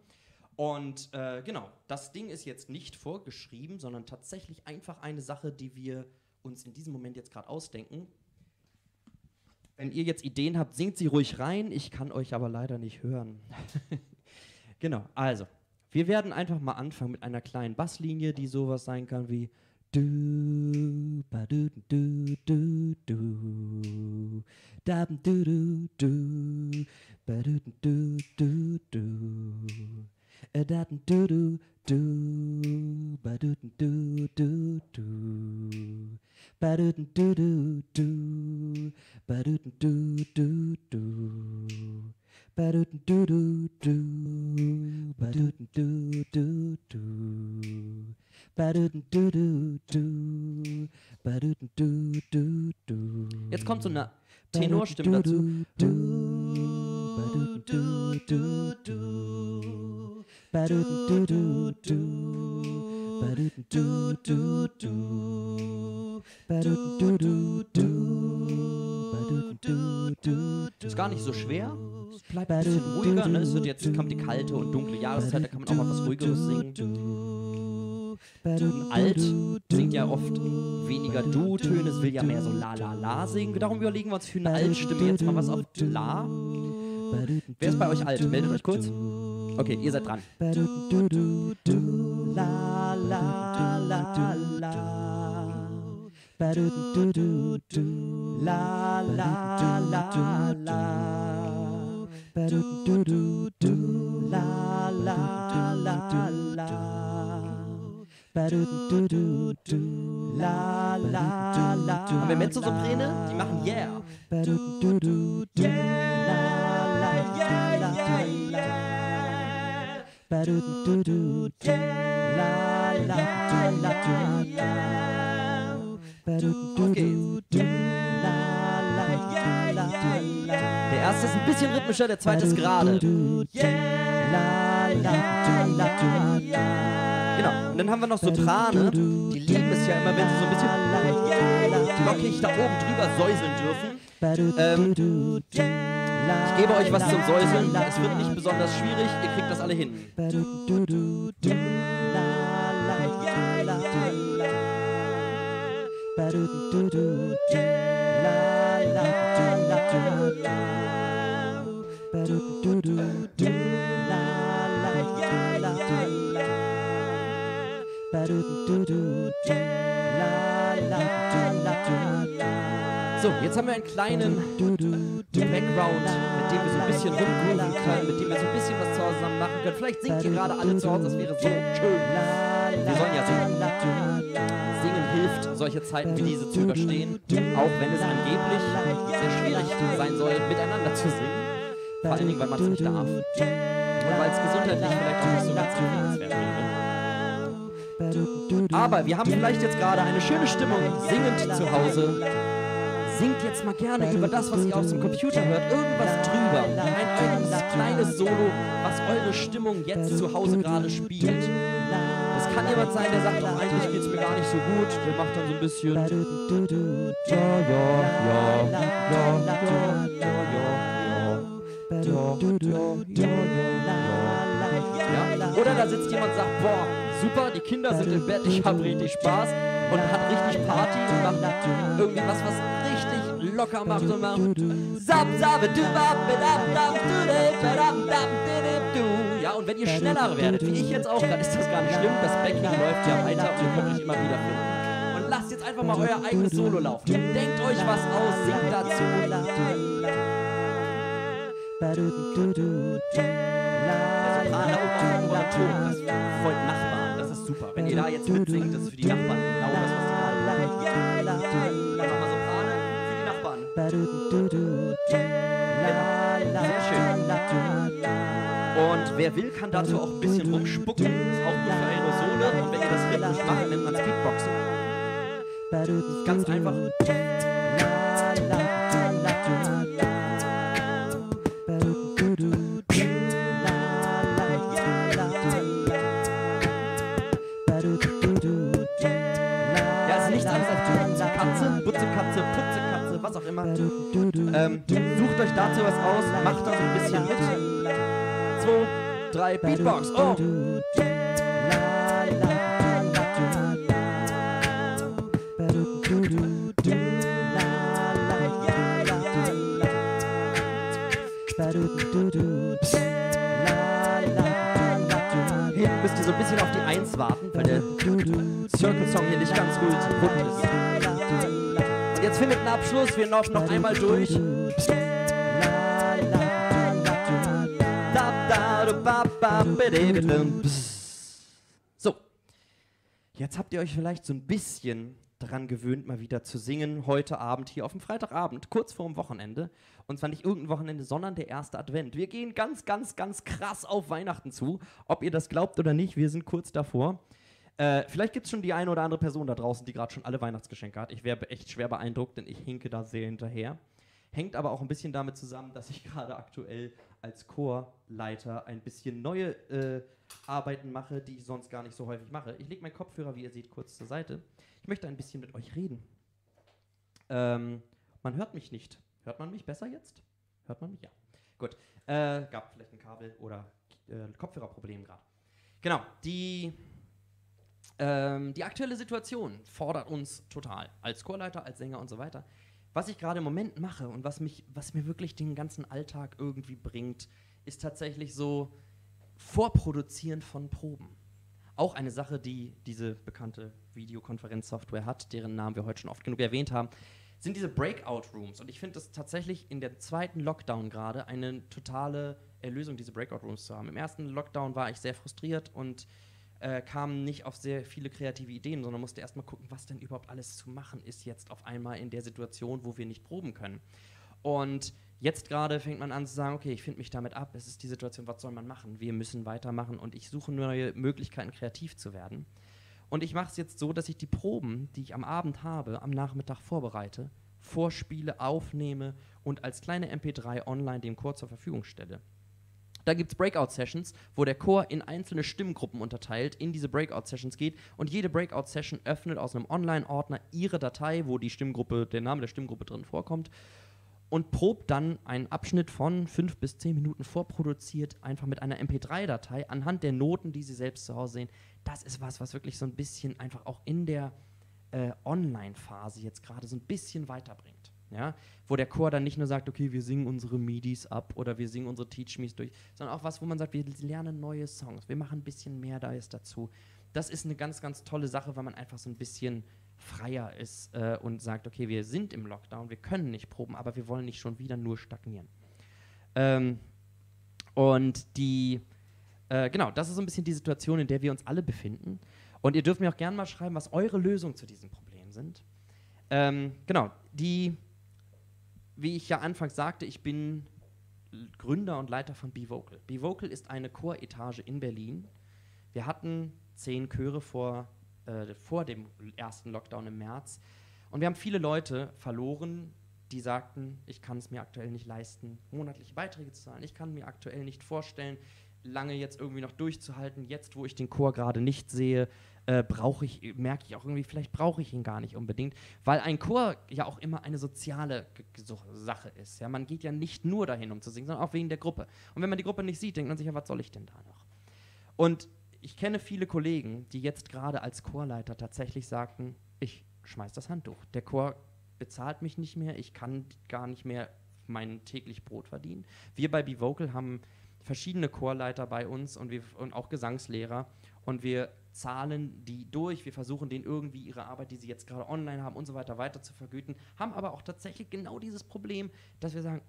Und genau, das Ding ist jetzt nicht vorgeschrieben, sondern tatsächlich einfach eine Sache, die wir uns in diesem Moment jetzt gerade ausdenken. Wenn ihr jetzt Ideen habt, singt sie ruhig rein, ich kann euch aber leider nicht hören. Genau, also, wir werden einfach mal anfangen mit einer kleinen Basslinie, die sowas sein kann wie du ba du du du du da du du du ba du du du du dat do do do ba do do do do ba do do do ba do do do do Jetzt kommt so eine Tenorstimme dazu. Ist gar nicht so schwer. Es bleibt ein bisschen ruhiger, ne? Es wird jetzt, kommt die kalte und dunkle Jahreszeit, da kann man auch mal was Ruhigeres singen. Und Alt singt ja oft weniger Du-Töne, es will ja mehr so La-La-La singen. Darum überlegen wir uns für eine Altstimme jetzt mal was auf La. Wer ist bei euch alt? Meldet euch kurz. Okay, ihr seid dran. La, la, la, la. La, la, la, la. La, la, la, la. Haben wir Mezzosopräne? Die machen Yeah. Yeah, yeah, yeah, yeah. La, la, la, la. Auf geht's. Der erste ist ein bisschen rhythmischer, der zweite ist gerade. Genau, und dann haben wir noch Soprane, die lieben es ja immer, wenn sie so ein bisschen lockig da oben drüber säuseln dürfen. Ich gebe euch was zum Säuseln, es wird nicht besonders schwierig, ihr kriegt das alle hin. So, jetzt haben wir einen kleinen Background, mit dem wir so ein bisschen rumgrooven können, mit dem wir so ein bisschen was zu Hause zusammen machen können. Vielleicht singt ihr gerade alle zu Hause, das wäre so schön. Wir sollen ja singen. Singen hilft, solche Zeiten wie diese zu überstehen, auch wenn es angeblich sehr schwierig sein soll, miteinander zu singen. Vor allen Dingen, weil man es nicht darf. Und weil es gesundheitlich vielleicht auch nicht so ganz zufriedenswert wäre. Aber wir haben vielleicht jetzt gerade eine schöne Stimmung singend zu Hause. Singt jetzt mal gerne über das, was ihr auf dem Computer hört, irgendwas drüber. Ein kleines Solo, was eure Stimmung jetzt zu Hause gerade spielt. Das kann jemand sein, der sagt, oh, eigentlich geht's mir gar nicht so gut. Der macht dann so ein bisschen. Ja? Oder da sitzt jemand und sagt, boah, super, die Kinder sind im Bett, ich habe richtig Spaß und hat richtig Party und macht irgendwie was, was richtig locker macht und macht ja, und wenn ihr schneller werdet, wie ich jetzt auch, dann ist das gar nicht schlimm, das Backing läuft ja weiter und ihr kommt nicht immer wieder hin. Und lasst jetzt einfach mal euer eigenes Solo laufen. Denkt euch was aus, singt dazu. Der Sopran da oben auf dem oberen Ton, das folgt Nachbarn, das ist super. Wenn ihr da jetzt mitsingt, das ist für die Nachbarn genau das, was die da oben. Einfach mal Soprane für die Nachbarn. Genau. Sehr schön. Und wer will, kann dazu auch ein bisschen rumspucken. Das ist auch gut für Aerosole. Und wenn ihr das rhythmisch macht, nennt man Speedboxen. Ganz einfach. Putze, was auch immer. Sucht euch dazu was aus, macht das ein bisschen mit. 2, 3, Beatbox. Oh! Hier müsst ihr so ein bisschen auf die 1 warten, weil der Circle-Song hier nicht ganz rund ist. Jetzt findet einen Abschluss, wir laufen noch einmal durch. So, jetzt habt ihr euch vielleicht so ein bisschen daran gewöhnt, mal wieder zu singen, heute Abend hier auf dem Freitagabend, kurz vorm Wochenende. Und zwar nicht irgendein Wochenende, sondern der erste Advent. Wir gehen ganz, ganz, ganz krass auf Weihnachten zu. Ob ihr das glaubt oder nicht, wir sind kurz davor. Vielleicht gibt es schon die eine oder andere Person da draußen, die gerade schon alle Weihnachtsgeschenke hat. Ich wäre echt schwer beeindruckt, denn ich hinke da sehr hinterher. Hängt aber auch ein bisschen damit zusammen, dass ich gerade aktuell als Chorleiter ein bisschen neue Arbeiten mache, die ich sonst gar nicht so häufig mache. Ich lege meinen Kopfhörer, wie ihr seht, kurz zur Seite. Ich möchte ein bisschen mit euch reden. Man hört mich nicht. Hört man mich besser jetzt? Hört man mich? Ja. Gut. Gab vielleicht ein Kabel- oder Kopfhörerproblem gerade. Genau. Die aktuelle Situation fordert uns total. Als Chorleiter, als Sänger und so weiter. Was ich gerade im Moment mache und was mir wirklich den ganzen Alltag irgendwie bringt, ist tatsächlich so Vorproduzieren von Proben. Auch eine Sache, die diese bekannte Videokonferenzsoftware hat, deren Namen wir heute schon oft genug erwähnt haben, sind diese Breakout-Rooms. Und ich finde das tatsächlich in dem zweiten Lockdown gerade eine totale Erlösung, diese Breakout-Rooms zu haben. Im ersten Lockdown war ich sehr frustriert und kamen nicht auf sehr viele kreative Ideen, sondern musste erstmal gucken, was denn überhaupt alles zu machen ist jetzt auf einmal in der Situation, wo wir nicht proben können. Und jetzt gerade fängt man an zu sagen, okay, ich finde mich damit ab, es ist die Situation, was soll man machen? Wir müssen weitermachen und ich suche neue Möglichkeiten, kreativ zu werden. Und ich mache es jetzt so, dass ich die Proben, die ich am Abend habe, am Nachmittag vorbereite, vorspiele, aufnehme und als kleine MP3 online dem Chor zur Verfügung stelle. Da gibt es Breakout-Sessions, wo der Chor in einzelne Stimmgruppen unterteilt, in diese Breakout-Sessions geht und jede Breakout-Session öffnet aus einem Online-Ordner ihre Datei, wo die Stimmgruppe, der Name der Stimmgruppe drin vorkommt und probt dann einen Abschnitt von 5 bis 10 Minuten vorproduziert, einfach mit einer MP3-Datei anhand der Noten, die sie selbst zu Hause sehen. Das ist was, was wirklich so ein bisschen einfach auch in der Online-Phase jetzt gerade so ein bisschen weiterbringt. Ja, wo der Chor dann nicht nur sagt, okay, wir singen unsere Midis ab oder wir singen unsere Teach Me's durch, sondern auch was, wo man sagt, wir lernen neue Songs, wir machen ein bisschen mehr da jetzt dazu. Das ist eine ganz, ganz tolle Sache, weil man einfach so ein bisschen freier ist und sagt, okay, wir sind im Lockdown, wir können nicht proben, aber wir wollen nicht schon wieder nur stagnieren. Genau, das ist so ein bisschen die Situation, in der wir uns alle befinden. Und ihr dürft mir auch gerne mal schreiben, was eure Lösungen zu diesem Problem sind. Genau, wie ich ja anfangs sagte, ich bin Gründer und Leiter von b vocal. b vocal ist eine Choretage in Berlin. Wir hatten 10 Chöre vor dem ersten Lockdown im März und wir haben viele Leute verloren, die sagten, ich kann es mir aktuell nicht leisten, monatliche Beiträge zu zahlen, ich kann mir aktuell nicht vorstellen, lange jetzt irgendwie noch durchzuhalten, jetzt wo ich den Chor gerade nicht sehe, merke ich auch irgendwie, vielleicht brauche ich ihn gar nicht unbedingt, weil ein Chor ja auch immer eine soziale Sache ist. Ja? Man geht ja nicht nur dahin, um zu singen, sondern auch wegen der Gruppe. Und wenn man die Gruppe nicht sieht, denkt man sich, ja, was soll ich denn da noch? Und ich kenne viele Kollegen, die jetzt gerade als Chorleiter tatsächlich sagten, ich schmeiß das Handtuch. Der Chor bezahlt mich nicht mehr, ich kann gar nicht mehr mein täglich Brot verdienen. Wir bei b vocal haben verschiedene Chorleiter bei uns und auch Gesangslehrer und wir zahlen die durch, wir versuchen denen irgendwie ihre Arbeit, die sie jetzt gerade online haben und so weiter, weiter zu vergüten, haben aber auch tatsächlich genau dieses Problem, dass wir sagen,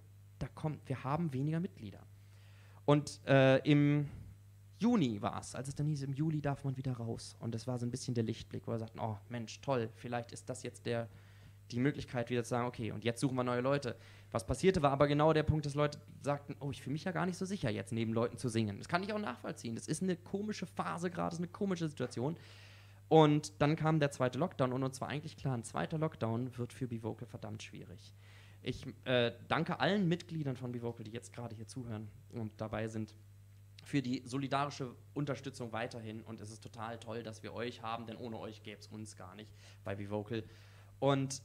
wir haben weniger Mitglieder. Und im Juni war es, als es dann hieß, im Juli darf man wieder raus und das war so ein bisschen der Lichtblick, wo wir sagten, oh Mensch, toll, vielleicht ist das jetzt die Möglichkeit wieder zu sagen, okay, und jetzt suchen wir neue Leute. Was passierte, war aber genau der Punkt, dass Leute sagten, oh, ich fühle mich ja gar nicht so sicher, jetzt neben Leuten zu singen. Das kann ich auch nachvollziehen. Das ist eine komische Phase gerade, das ist eine komische Situation. Und dann kam der zweite Lockdown und uns war eigentlich klar, ein zweiter Lockdown wird für b vocal verdammt schwierig. Ich danke allen Mitgliedern von b vocal, die jetzt gerade hier zuhören und dabei sind, für die solidarische Unterstützung weiterhin. Und es ist total toll, dass wir euch haben, denn ohne euch gäbe es uns gar nicht bei b vocal. Und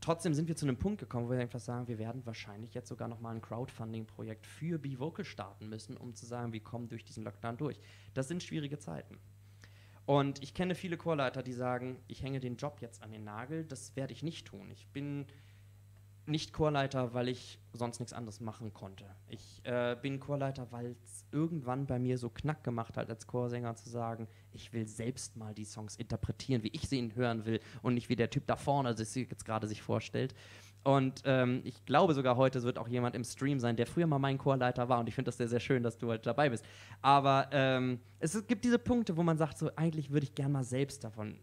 trotzdem sind wir zu einem Punkt gekommen, wo wir einfach sagen, wir werden wahrscheinlich jetzt sogar nochmal ein Crowdfunding-Projekt für b vocal starten müssen, um zu sagen, wir kommen durch diesen Lockdown durch. Das sind schwierige Zeiten. Und ich kenne viele Chorleiter, die sagen, ich hänge den Job jetzt an den Nagel, das werde ich nicht tun. Ich bin nicht Chorleiter, weil ich sonst nichts anderes machen konnte. Ich bin Chorleiter, weil es irgendwann bei mir so knack gemacht hat, als Chorsänger zu sagen, ich will selbst mal die Songs interpretieren, wie ich sie hören will und nicht wie der Typ da vorne sich jetzt gerade vorstellt. Und ich glaube sogar heute wird auch jemand im Stream sein, der früher mal mein Chorleiter war. Und ich finde das sehr, sehr schön, dass du heute dabei bist. Aber es gibt diese Punkte, wo man sagt, so eigentlich würde ich gerne mal selbst davon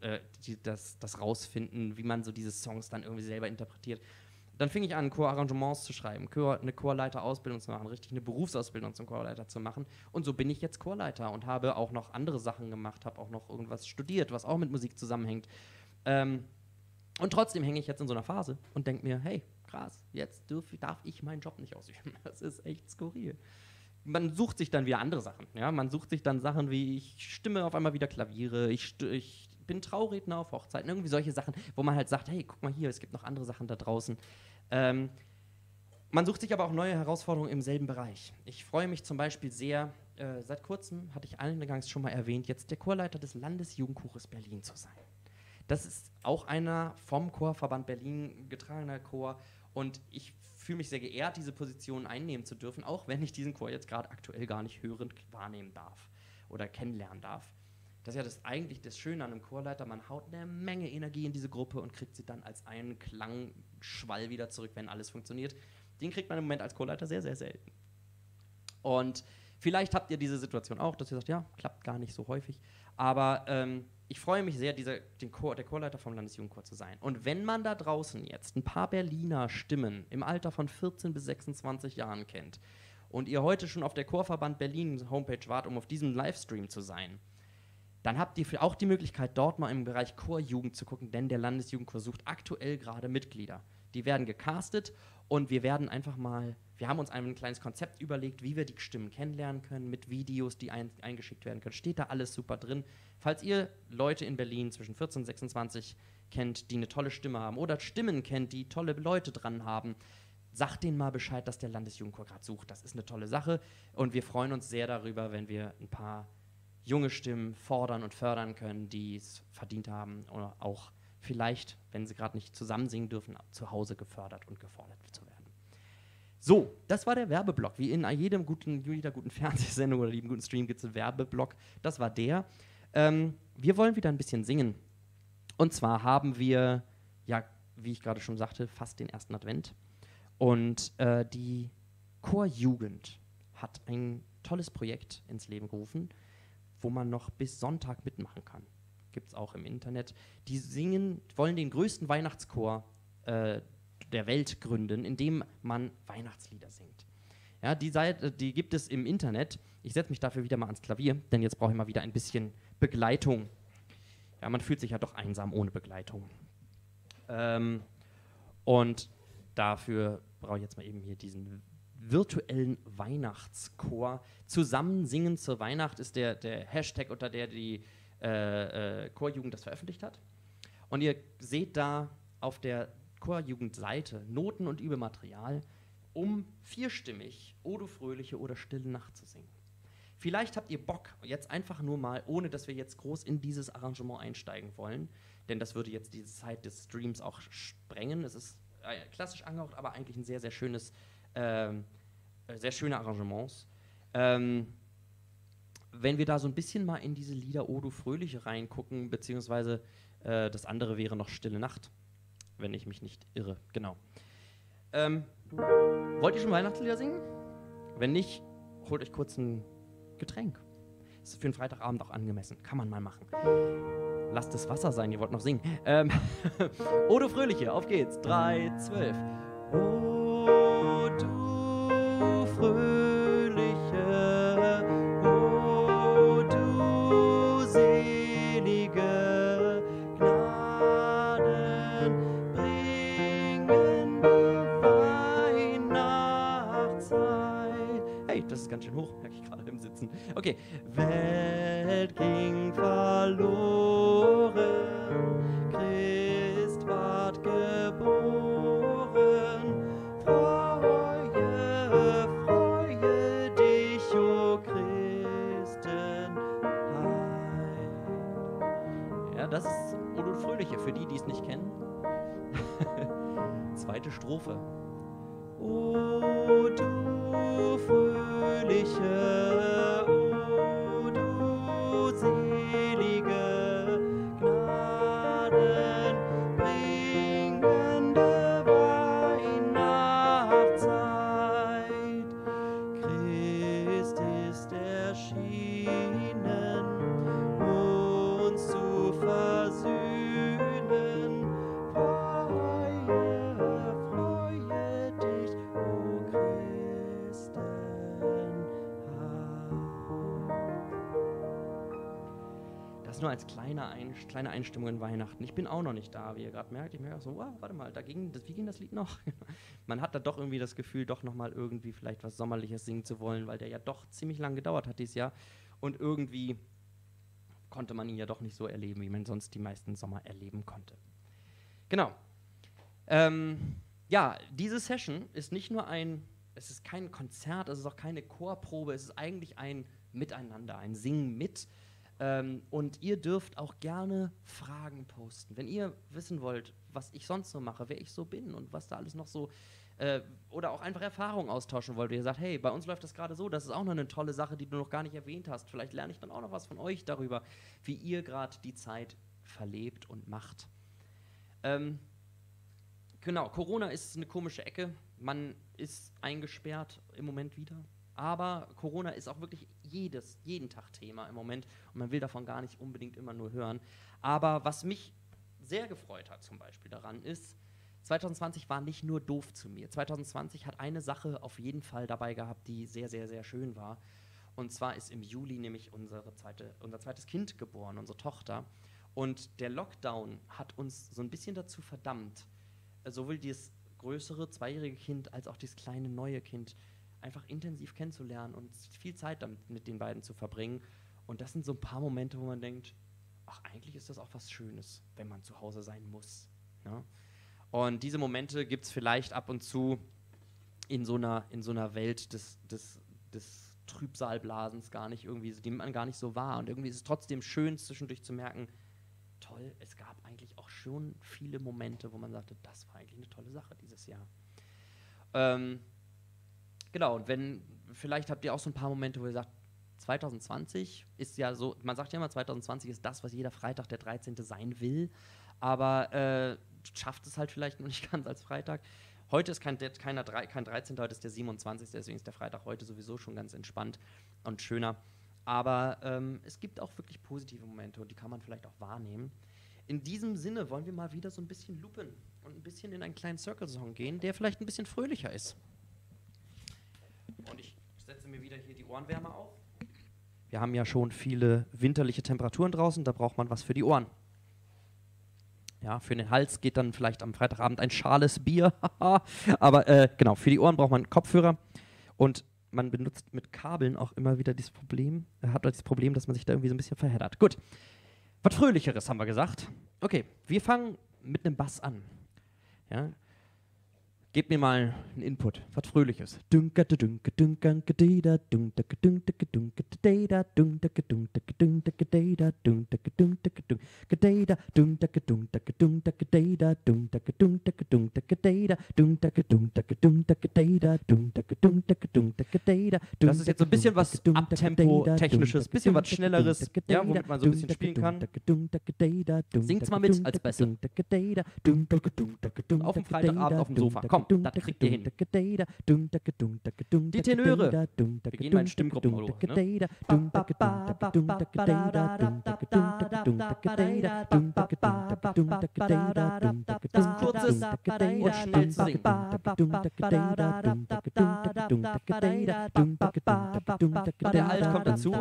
das rausfinden, wie man so diese Songs dann irgendwie selber interpretiert. Dann fing ich an, Chorarrangements zu schreiben, eine Chorleiterausbildung zu machen, richtig eine Berufsausbildung zum Chorleiter zu machen. Und so bin ich jetzt Chorleiter und habe auch noch andere Sachen gemacht, habe auch noch irgendwas studiert, was auch mit Musik zusammenhängt. Und trotzdem hänge ich jetzt in so einer Phase und denke mir, hey, krass, jetzt darf ich meinen Job nicht ausüben. Das ist echt skurril. Man sucht sich dann wieder andere Sachen. Ja? Man sucht sich dann Sachen wie, ich stimme auf einmal wieder Klaviere, ich bin Trauredner auf Hochzeiten, irgendwie solche Sachen, wo man halt sagt, hey, guck mal hier, es gibt noch andere Sachen da draußen. Man sucht sich aber auch neue Herausforderungen im selben Bereich. Ich freue mich zum Beispiel sehr, seit kurzem, hatte ich eingangs schon mal erwähnt, jetzt der Chorleiter des Landesjugendchores Berlin zu sein. Das ist auch einer vom Chorverband Berlin getragener Chor und ich fühle mich sehr geehrt, diese Position einnehmen zu dürfen, auch wenn ich diesen Chor jetzt gerade aktuell gar nicht hörend wahrnehmen darf oder kennenlernen darf. Das ist ja das eigentlich das Schöne an einem Chorleiter, man haut eine Menge Energie in diese Gruppe und kriegt sie dann als einen Klangschwall wieder zurück, wenn alles funktioniert. Den kriegt man im Moment als Chorleiter sehr, sehr selten. Und vielleicht habt ihr diese Situation auch, dass ihr sagt, ja, klappt gar nicht so häufig, aber ich freue mich sehr, der Chorleiter vom Landesjugendchor zu sein. Und wenn man da draußen jetzt ein paar Berliner Stimmen im Alter von 14 bis 26 Jahren kennt und ihr heute schon auf der Chorverband Berlin Homepage wart, um auf diesem Livestream zu sein, dann habt ihr auch die Möglichkeit, dort mal im Bereich Chorjugend zu gucken, denn der Landesjugendchor sucht aktuell gerade Mitglieder. Die werden gecastet und wir haben uns ein kleines Konzept überlegt, wie wir die Stimmen kennenlernen können, mit Videos, die eingeschickt werden können. Steht da alles super drin. Falls ihr Leute in Berlin zwischen 14 und 26 kennt, die eine tolle Stimme haben oder Stimmen kennt, die tolle Leute dran haben, sagt denen mal Bescheid, dass der Landesjugendchor gerade sucht. Das ist eine tolle Sache und wir freuen uns sehr darüber, wenn wir ein paar junge Stimmen fordern und fördern können, die es verdient haben oder auch vielleicht, wenn sie gerade nicht zusammen singen dürfen, zu Hause gefördert und gefordert zu werden. So, das war der Werbeblock. Wie in jeder guten Fernsehsendung oder jedem guten Stream gibt es einen Werbeblock. Das war der. Wir wollen wieder ein bisschen singen. Und zwar haben wir, ja, wie ich gerade schon sagte, fast den ersten Advent. Und die Chorjugend hat ein tolles Projekt ins Leben gerufen, wo man noch bis Sonntag mitmachen kann. Gibt es auch im Internet. Die wollen den größten Weihnachtschor der Welt gründen, indem man Weihnachtslieder singt. Ja, die gibt es im Internet. Ich setze mich dafür wieder mal ans Klavier, denn jetzt brauche ich mal wieder ein bisschen Begleitung. Ja, man fühlt sich ja doch einsam ohne Begleitung. Und dafür brauche ich jetzt mal eben hier diesen virtuellen Weihnachtschor. Zusammen singen zur Weihnacht ist der Hashtag, unter der die Chorjugend das veröffentlicht hat. Und ihr seht da auf der Chorjugendseite Noten und Übematerial, um vierstimmig O du fröhliche oder stille Nacht zu singen. Vielleicht habt ihr Bock, jetzt einfach nur mal, ohne dass wir jetzt groß in dieses Arrangement einsteigen wollen, denn das würde jetzt diese Zeit des Streams auch sprengen. Es ist klassisch angehaucht, aber eigentlich ein sehr, sehr schönes, sehr schöne Arrangements. Wenn wir da so ein bisschen mal in diese Lieder O du Fröhliche reingucken, beziehungsweise das andere wäre noch Stille Nacht, wenn ich mich nicht irre, genau. Wollt ihr schon Weihnachtslieder singen? Wenn nicht, holt euch kurz ein Getränk. Ist für einen Freitagabend auch angemessen, kann man mal machen. Lasst das Wasser sein, ihr wollt noch singen. O du Fröhliche, auf geht's, 3, 12. O du Fröhliche, ganz schön hoch, merke ich gerade im Sitzen. Okay. Welt ging verloren, Christ ward geboren, freue dich, o Christenheit. Ja, das ist O du Fröhliche, für die, die es nicht kennen. Zweite Strophe. O du Fröhliche, o du selige, gnadenbringende nur als kleine Einstimmung in Weihnachten. Ich bin auch noch nicht da, wie ihr gerade merkt. Ich merke auch so, wow, warte mal, wie ging das Lied noch? Man hat da doch irgendwie das Gefühl, doch nochmal irgendwie vielleicht was Sommerliches singen zu wollen, weil der ja doch ziemlich lang gedauert hat dieses Jahr. Und irgendwie konnte man ihn ja doch nicht so erleben, wie man sonst die meisten Sommer erleben konnte. Genau. Ja, diese Session ist nicht nur es ist kein Konzert, es ist auch keine Chorprobe, es ist eigentlich ein Miteinander, ein Singen mit. Und ihr dürft auch gerne Fragen posten. Wenn ihr wissen wollt, was ich sonst so mache, wer ich so bin und was da alles noch so, oder auch einfach Erfahrungen austauschen wollt, ihr sagt, hey, bei uns läuft das gerade so, das ist auch noch eine tolle Sache, die du noch gar nicht erwähnt hast. Vielleicht lerne ich dann auch noch was von euch darüber, wie ihr gerade die Zeit verlebt und macht. Genau, Corona ist eine komische Ecke. Man ist eingesperrt im Moment wieder. Aber Corona ist auch wirklich jeden Tag Thema im Moment und man will davon gar nicht unbedingt immer nur hören. Aber was mich sehr gefreut hat zum Beispiel daran ist, 2020 war nicht nur doof zu mir. 2020 hat eine Sache auf jeden Fall dabei gehabt, die sehr, sehr, sehr schön war. Und zwar ist im Juli nämlich unser zweites Kind geboren, unsere Tochter. Und der Lockdown hat uns so ein bisschen dazu verdammt, sowohl dieses größere zweijährige Kind als auch dieses kleine neue Kind einfach intensiv kennenzulernen und viel Zeit damit mit den beiden zu verbringen. Und das sind so ein paar Momente, wo man denkt, ach, eigentlich ist das auch was Schönes, wenn man zu Hause sein muss. Ne? Und diese Momente gibt es vielleicht ab und zu in so einer Welt des Trübsalblasens gar nicht irgendwie, die man gar nicht so wahr. Und irgendwie ist es trotzdem schön, zwischendurch zu merken, toll, es gab eigentlich auch schon viele Momente, wo man sagte, das war eigentlich eine tolle Sache dieses Jahr. Genau, und vielleicht habt ihr auch so ein paar Momente, wo ihr sagt, 2020 ist ja so, man sagt ja immer, 2020 ist das, was jeder Freitag der 13. sein will, aber schafft es halt vielleicht noch nicht ganz als Freitag. Heute ist kein 13., heute ist der 27., deswegen ist der Freitag heute sowieso schon ganz entspannt und schöner. Aber es gibt auch wirklich positive Momente und die kann man vielleicht auch wahrnehmen. In diesem Sinne wollen wir mal wieder so ein bisschen lupen und ein bisschen in einen kleinen Circle-Song gehen, der vielleicht ein bisschen fröhlicher ist. Und ich setze mir wieder hier die Ohrenwärme auf. Wir haben ja schon viele winterliche Temperaturen draußen, da braucht man was für die Ohren. Ja, für den Hals geht dann vielleicht am Freitagabend ein schales Bier. Aber genau, für die Ohren braucht man Kopfhörer. Und man benutzt mit Kabeln auch immer wieder dieses Problem, dass man sich da irgendwie so ein bisschen verheddert. Gut, was Fröhlicheres haben wir gesagt. Okay, wir fangen mit einem Bass an. Ja. Gebt mir mal einen Input, was Fröhliches. Das ist jetzt so ein bisschen was Abtempo-Technisches, bisschen was Schnelleres, ja, womit man so ein bisschen spielen kann. Singt's mal mit als Beste. Auf dem Freitagabend auf dem Sofa, komm. Das kriegt ihr hin. Die Tenöre. Wir gehen mal in Stimmgruppen. Ne? Das kurz ist und schnell zu singen. Der Alt kommt dazu.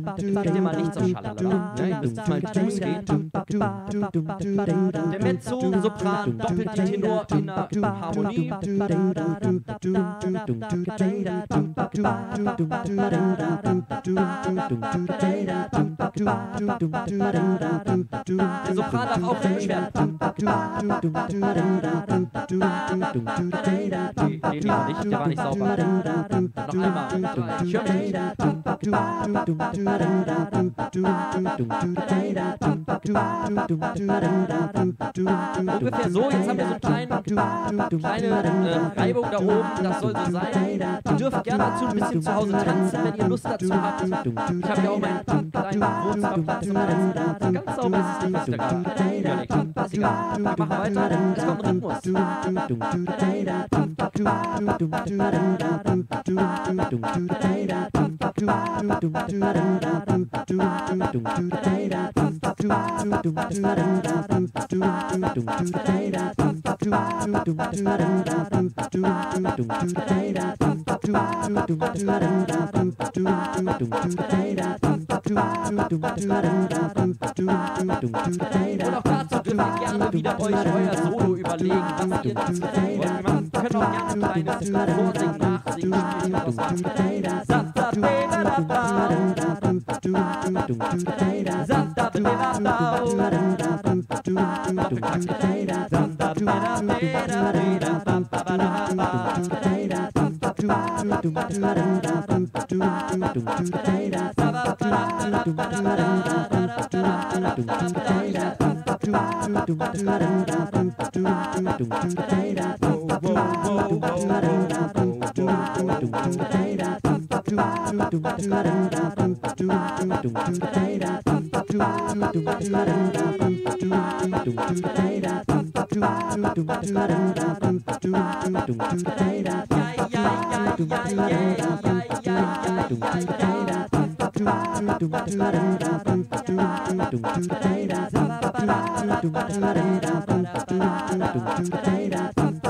Macht ihr mal nicht so schalalala. Nein, bis es mal Juice geht. Der Mezzo, Sopran, doppelt die Tenor in einer Harmonie. Der Sopran darf auch nicht beschweren. Nee, der war nicht sauber. Noch einmal. Ich höre mich nicht. Ungefähr so, jetzt haben wir so kleine Reibung da oben, das soll so sein. Ihr dürft gerne dazu ein bisschen zu Hause tanzen, wenn ihr Lust dazu habt. Ich habe ja auch meinen kleinen Wurzelplatz im Tanzen. Ganz sauber ist es, das ist ja gar nicht. Ist egal, mach weiter, es kommt Rhythmus. Und auch dazu dürft ihr gerne wieder euch euer Solo überlegen, was ihr dazu wollt. Wir können auch gerne ein kleines Vorsingen, Nachsingen spielen aus Und wenn ihr sagt, ja, ein bisschen Samba habt, ist ganz schön, aber irgendwann reicht es auch, wenn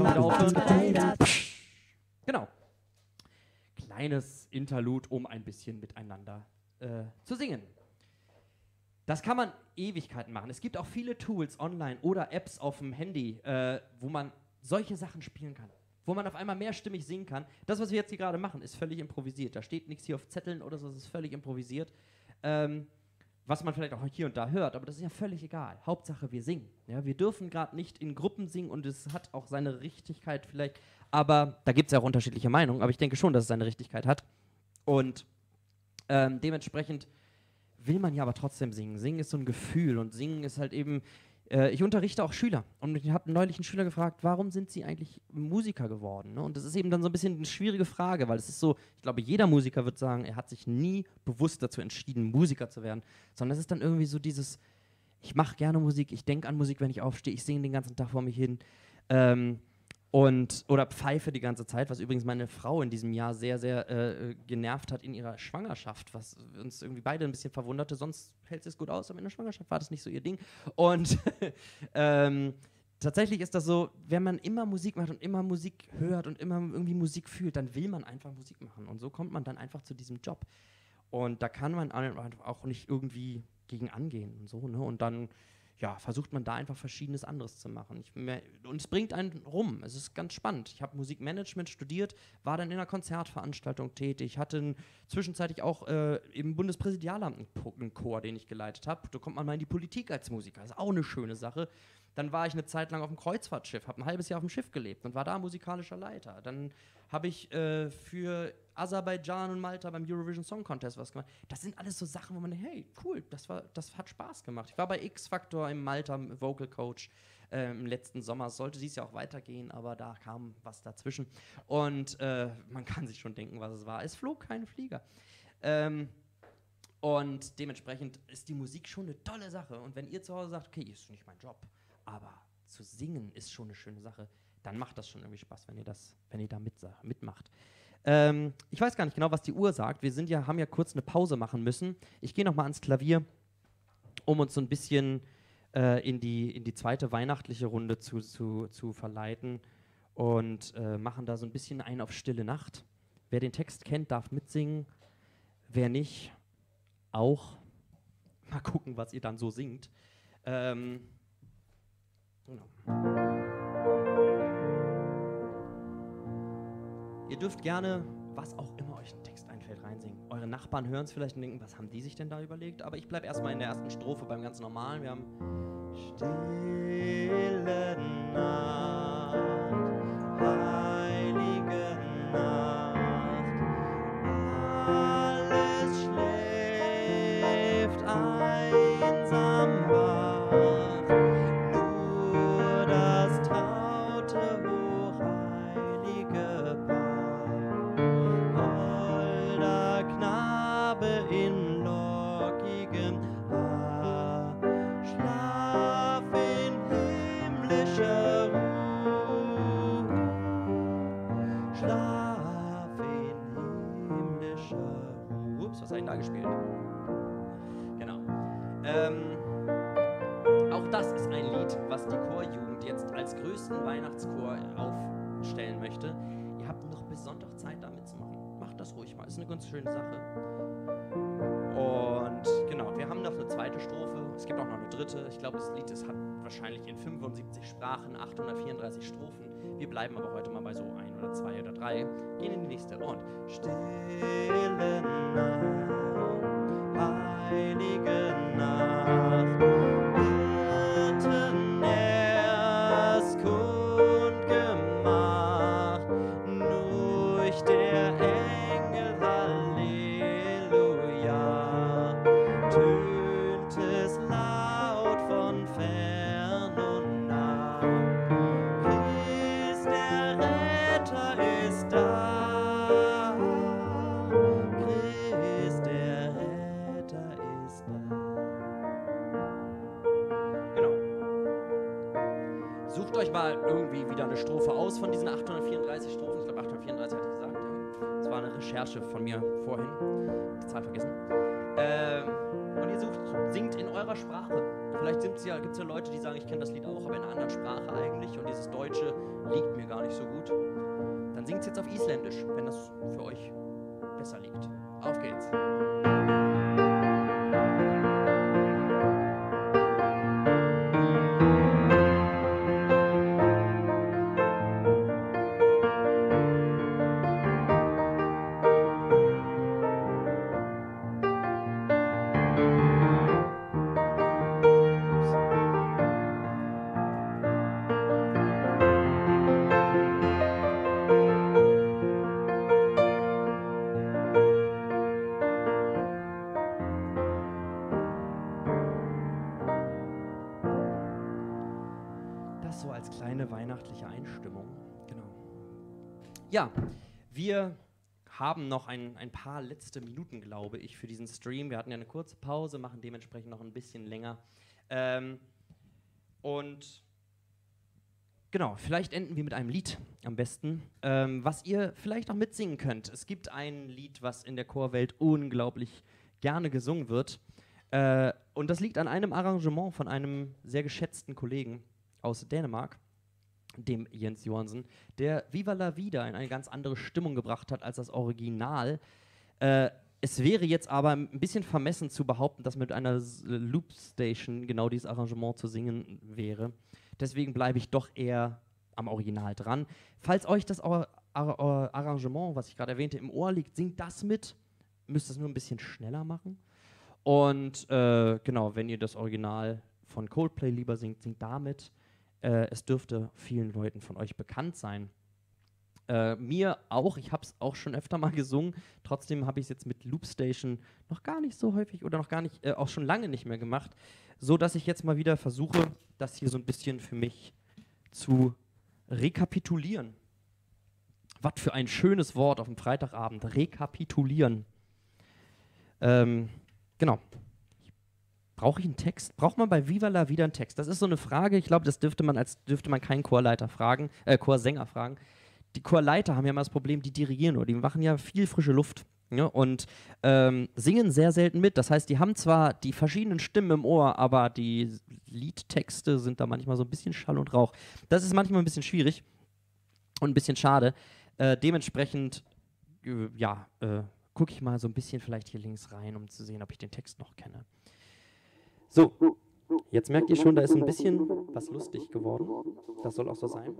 man wieder aufhört. Genau. Kleines Interlude, um ein bisschen miteinander zu singen. Das kann man Ewigkeiten machen. Es gibt auch viele Tools online oder Apps auf dem Handy, wo man solche Sachen spielen kann, wo man auf einmal mehrstimmig singen kann. Das, was wir jetzt hier gerade machen, ist völlig improvisiert. Da steht nichts hier auf Zetteln oder so, das ist völlig improvisiert. Was man vielleicht auch hier und da hört, aber das ist ja völlig egal. Hauptsache, wir singen. Ja, wir dürfen gerade nicht in Gruppen singen und es hat auch seine Richtigkeit vielleicht, aber da gibt es ja auch unterschiedliche Meinungen, aber ich denke schon, dass es seine Richtigkeit hat. Und dementsprechend will man ja aber trotzdem singen. Singen ist so ein Gefühl und Singen ist halt eben, ich unterrichte auch Schüler und ich habe neulich einen Schüler gefragt, warum sind sie eigentlich Musiker geworden? Ne? Und das ist eben dann so ein bisschen eine schwierige Frage, weil es ist so, ich glaube, jeder Musiker wird sagen, er hat sich nie bewusst dazu entschieden, Musiker zu werden, sondern es ist dann irgendwie so dieses, ich mache gerne Musik, ich denke an Musik, wenn ich aufstehe, ich singe den ganzen Tag vor mich hin oder pfeife die ganze Zeit, was übrigens meine Frau in diesem Jahr sehr, sehr genervt hat in ihrer Schwangerschaft, was uns irgendwie beide ein bisschen verwunderte. Sonst hält sie es gut aus, aber in der Schwangerschaft war das nicht so ihr Ding. Und tatsächlich ist das so, wenn man immer Musik macht und immer Musik hört und immer irgendwie Musik fühlt, dann will man einfach Musik machen. Und so kommt man dann einfach zu diesem Job. Und da kann man auch nicht irgendwie gegen angehen und so, ne? Und dann ja, versucht man da einfach Verschiedenes anderes zu machen. Und es bringt einen rum. Es ist ganz spannend. Ich habe Musikmanagement studiert, war dann in einer Konzertveranstaltung tätig, hatte zwischenzeitlich auch im Bundespräsidialamt einen Chor, den ich geleitet habe. Da kommt man mal in die Politik als Musiker. Das ist auch eine schöne Sache. Dann war ich eine Zeit lang auf dem Kreuzfahrtschiff, habe ein halbes Jahr auf dem Schiff gelebt und war da musikalischer Leiter. Dann habe ich für Aserbaidschan und Malta beim Eurovision Song Contest was gemacht. Das sind alles so Sachen, wo man denkt, hey, cool, das hat Spaß gemacht. Ich war bei X-Factor im Malta Vocal Coach im letzten Sommer. Es sollte dieses Jahr auch weitergehen, aber da kam was dazwischen. Und man kann sich schon denken, was es war. Es flog kein Flieger. Und dementsprechend ist die Musik schon eine tolle Sache. Und wenn ihr zu Hause sagt, okay, ist nicht mein Job, aber zu singen ist schon eine schöne Sache, dann macht das schon irgendwie Spaß, wenn ihr da mitmacht. Ich weiß gar nicht genau, was die Uhr sagt. Wir haben ja kurz eine Pause machen müssen. Ich gehe nochmal ans Klavier, um uns so ein bisschen in die zweite weihnachtliche Runde zu verleiten und machen da so ein bisschen ein auf Stille Nacht. Wer den Text kennt, darf mitsingen. Wer nicht, auch. Mal gucken, was ihr dann so singt. Genau. Ihr dürft gerne, was auch immer euch ein Text einfällt, reinsingen. Eure Nachbarn hören es vielleicht und denken, was haben die sich denn da überlegt? Aber ich bleibe erstmal in der ersten Strophe beim ganz normalen. Wir haben Stille Nacht, heilige Nacht, alles schläft. Farbe in lockigem Haar, Schlaf in himmlischer Ruhe, Schlaf in himmlischer Ruhe. Ups, was habe ich da gespielt? Genau. Auch das ist ein Lied, was die Chorjugend jetzt als größten Weihnachtschor aufstellen möchte. Ihr habt noch bis Sonntag Zeit, da mitzumachen. Macht das ruhig mal, ist eine ganz schöne Sache. Und genau, wir haben noch eine zweite Strophe, es gibt auch noch eine dritte. Ich glaube, das Lied hat wahrscheinlich in 75 Sprachen 834 Strophen. Wir bleiben aber heute mal bei so 1 oder 2 oder 3. Gehen in die nächste und stille Nacht, heilige Nacht. Von diesen 834 Strophen, ich glaube 834 hatte ich gesagt, das war eine Recherche von mir vorhin, die Zahl vergessen. Und ihr singt in eurer Sprache. Vielleicht gibt es ja Leute, die sagen, ich kenne das Lied auch, aber in einer anderen Sprache eigentlich und dieses Deutsche liegt mir gar nicht so gut. Dann singt es jetzt auf Isländisch, wenn das für euch besser liegt. Auf geht's! Ja, wir haben noch ein paar letzte Minuten, glaube ich, für diesen Stream. Wir hatten ja eine kurze Pause, machen dementsprechend noch ein bisschen länger. Und genau, vielleicht enden wir mit einem Lied am besten, was ihr vielleicht auch mitsingen könnt. Es gibt ein Lied, was in der Chorwelt unglaublich gerne gesungen wird. Und das liegt an einem Arrangement von einem sehr geschätzten Kollegen aus Dänemark, dem Jens Johansen, der Viva la Vida in eine ganz andere Stimmung gebracht hat als das Original. Es wäre jetzt aber ein bisschen vermessen zu behaupten, dass mit einer Loop Station genau dieses Arrangement zu singen wäre. Deswegen bleibe ich doch eher am Original dran. Falls euch das Arrangement, was ich gerade erwähnte, im Ohr liegt, singt das mit. Müsst das nur ein bisschen schneller machen. Und genau, wenn ihr das Original von Coldplay lieber singt, singt damit. Es dürfte vielen Leuten von euch bekannt sein. Mir auch, ich habe es auch schon öfter mal gesungen, trotzdem habe ich es jetzt mit Loop Station noch gar nicht so häufig oder noch gar nicht, auch schon lange nicht mehr gemacht, so dass ich jetzt mal wieder versuche, das hier so ein bisschen für mich zu rekapitulieren. Was für ein schönes Wort auf dem Freitagabend, rekapitulieren. Genau. Brauche ich einen Text? Braucht man bei Viva la Vida einen Text? Das ist so eine Frage, ich glaube, das dürfte man keinen Chorleiter fragen, Chorsänger fragen. Die Chorleiter haben ja immer das Problem, die dirigieren nur, die machen ja viel frische Luft, ne? Und singen sehr selten mit. Das heißt, die haben zwar die verschiedenen Stimmen im Ohr, aber die Liedtexte sind da manchmal so ein bisschen Schall und Rauch. Das ist manchmal ein bisschen schwierig und ein bisschen schade. Dementsprechend, ja, gucke ich mal so ein bisschen vielleicht hier links rein, um zu sehen, ob ich den Text noch kenne. So, jetzt merkt ihr schon, da ist ein bisschen was lustig geworden. Das soll auch so sein.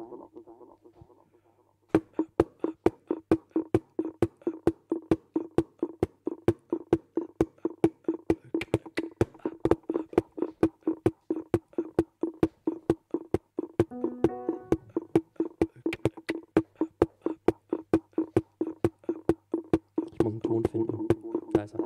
Ich muss einen Ton finden. Da ist er.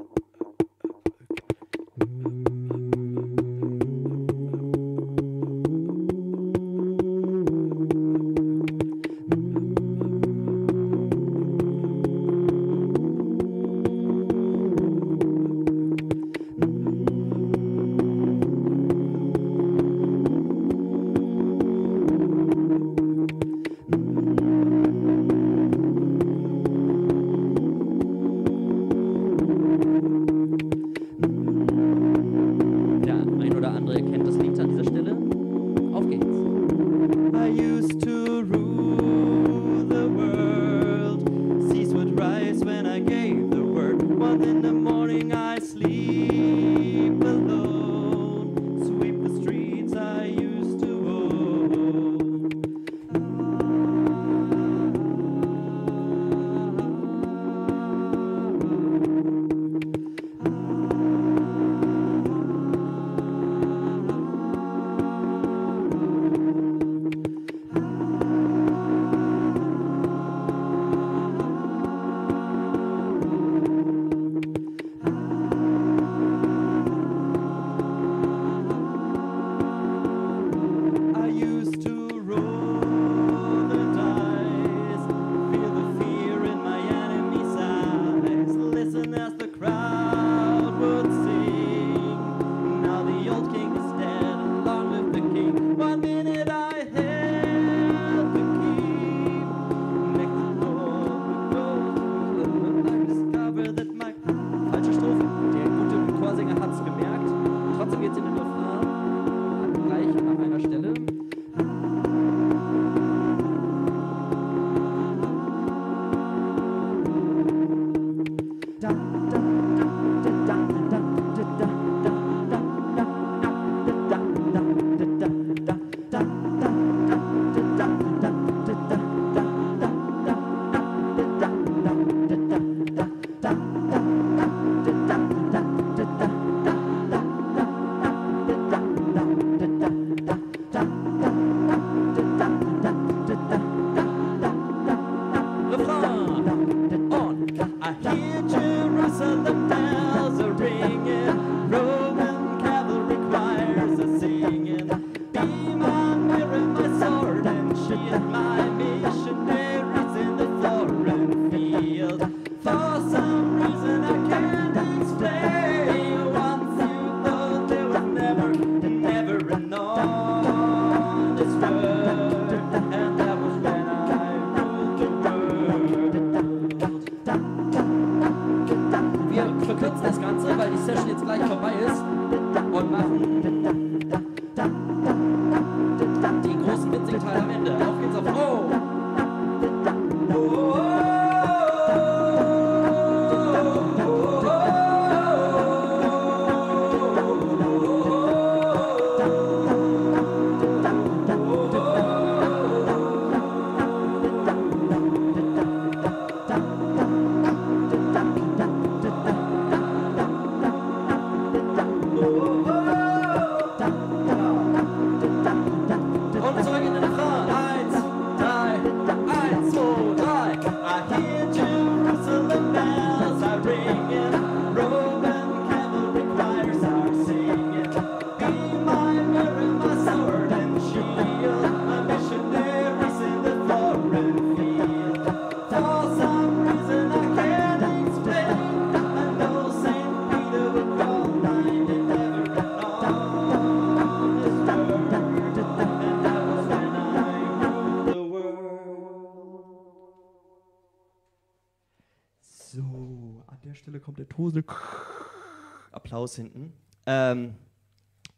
Applaus hinten.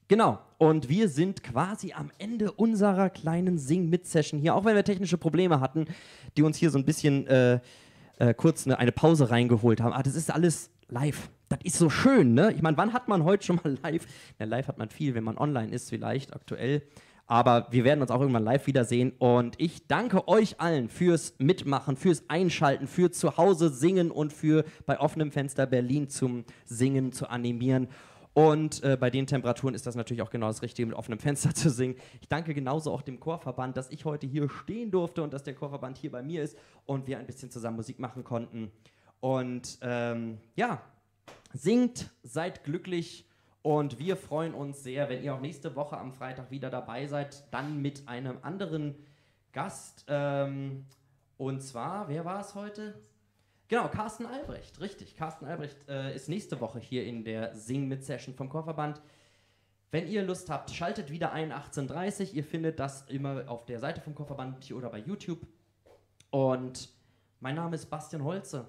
Genau, und wir sind quasi am Ende unserer kleinen Sing-Mit-Session hier, auch wenn wir technische Probleme hatten, die uns hier so ein bisschen kurz eine Pause reingeholt haben. Ah, das ist alles live. Das ist so schön, ne? Ich meine, wann hat man heute schon mal live? Na, live hat man viel, wenn man online ist, vielleicht aktuell. Aber wir werden uns auch irgendwann live wiedersehen. Und ich danke euch allen fürs Mitmachen, fürs Einschalten, für zu Hause singen und für bei offenem Fenster Berlin zum Singen, zu animieren. Und bei den Temperaturen ist das natürlich auch genau das Richtige, mit offenem Fenster zu singen. Ich danke genauso auch dem Chorverband, dass ich heute hier stehen durfte und dass der Chorverband hier bei mir ist und wir ein bisschen zusammen Musik machen konnten. Und ja, singt, seid glücklich. Und wir freuen uns sehr, wenn ihr auch nächste Woche am Freitag wieder dabei seid, dann mit einem anderen Gast. Und zwar, wer war es heute? Genau, Carsten Albrecht, richtig. Carsten Albrecht ist nächste Woche hier in der Sing-Mit-Session vom Chorverband. Wenn ihr Lust habt, schaltet wieder ein, 18:30 Uhr. Ihr findet das immer auf der Seite vom Chorverband oder bei YouTube. Und mein Name ist Bastian Holze.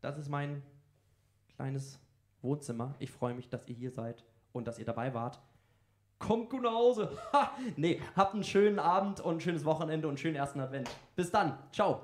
Das ist mein kleines Wohnzimmer. Ich freue mich, dass ihr hier seid und dass ihr dabei wart. Kommt gut nach Hause. Ha, nee, habt einen schönen Abend und ein schönes Wochenende und einen schönen ersten Advent. Bis dann. Ciao.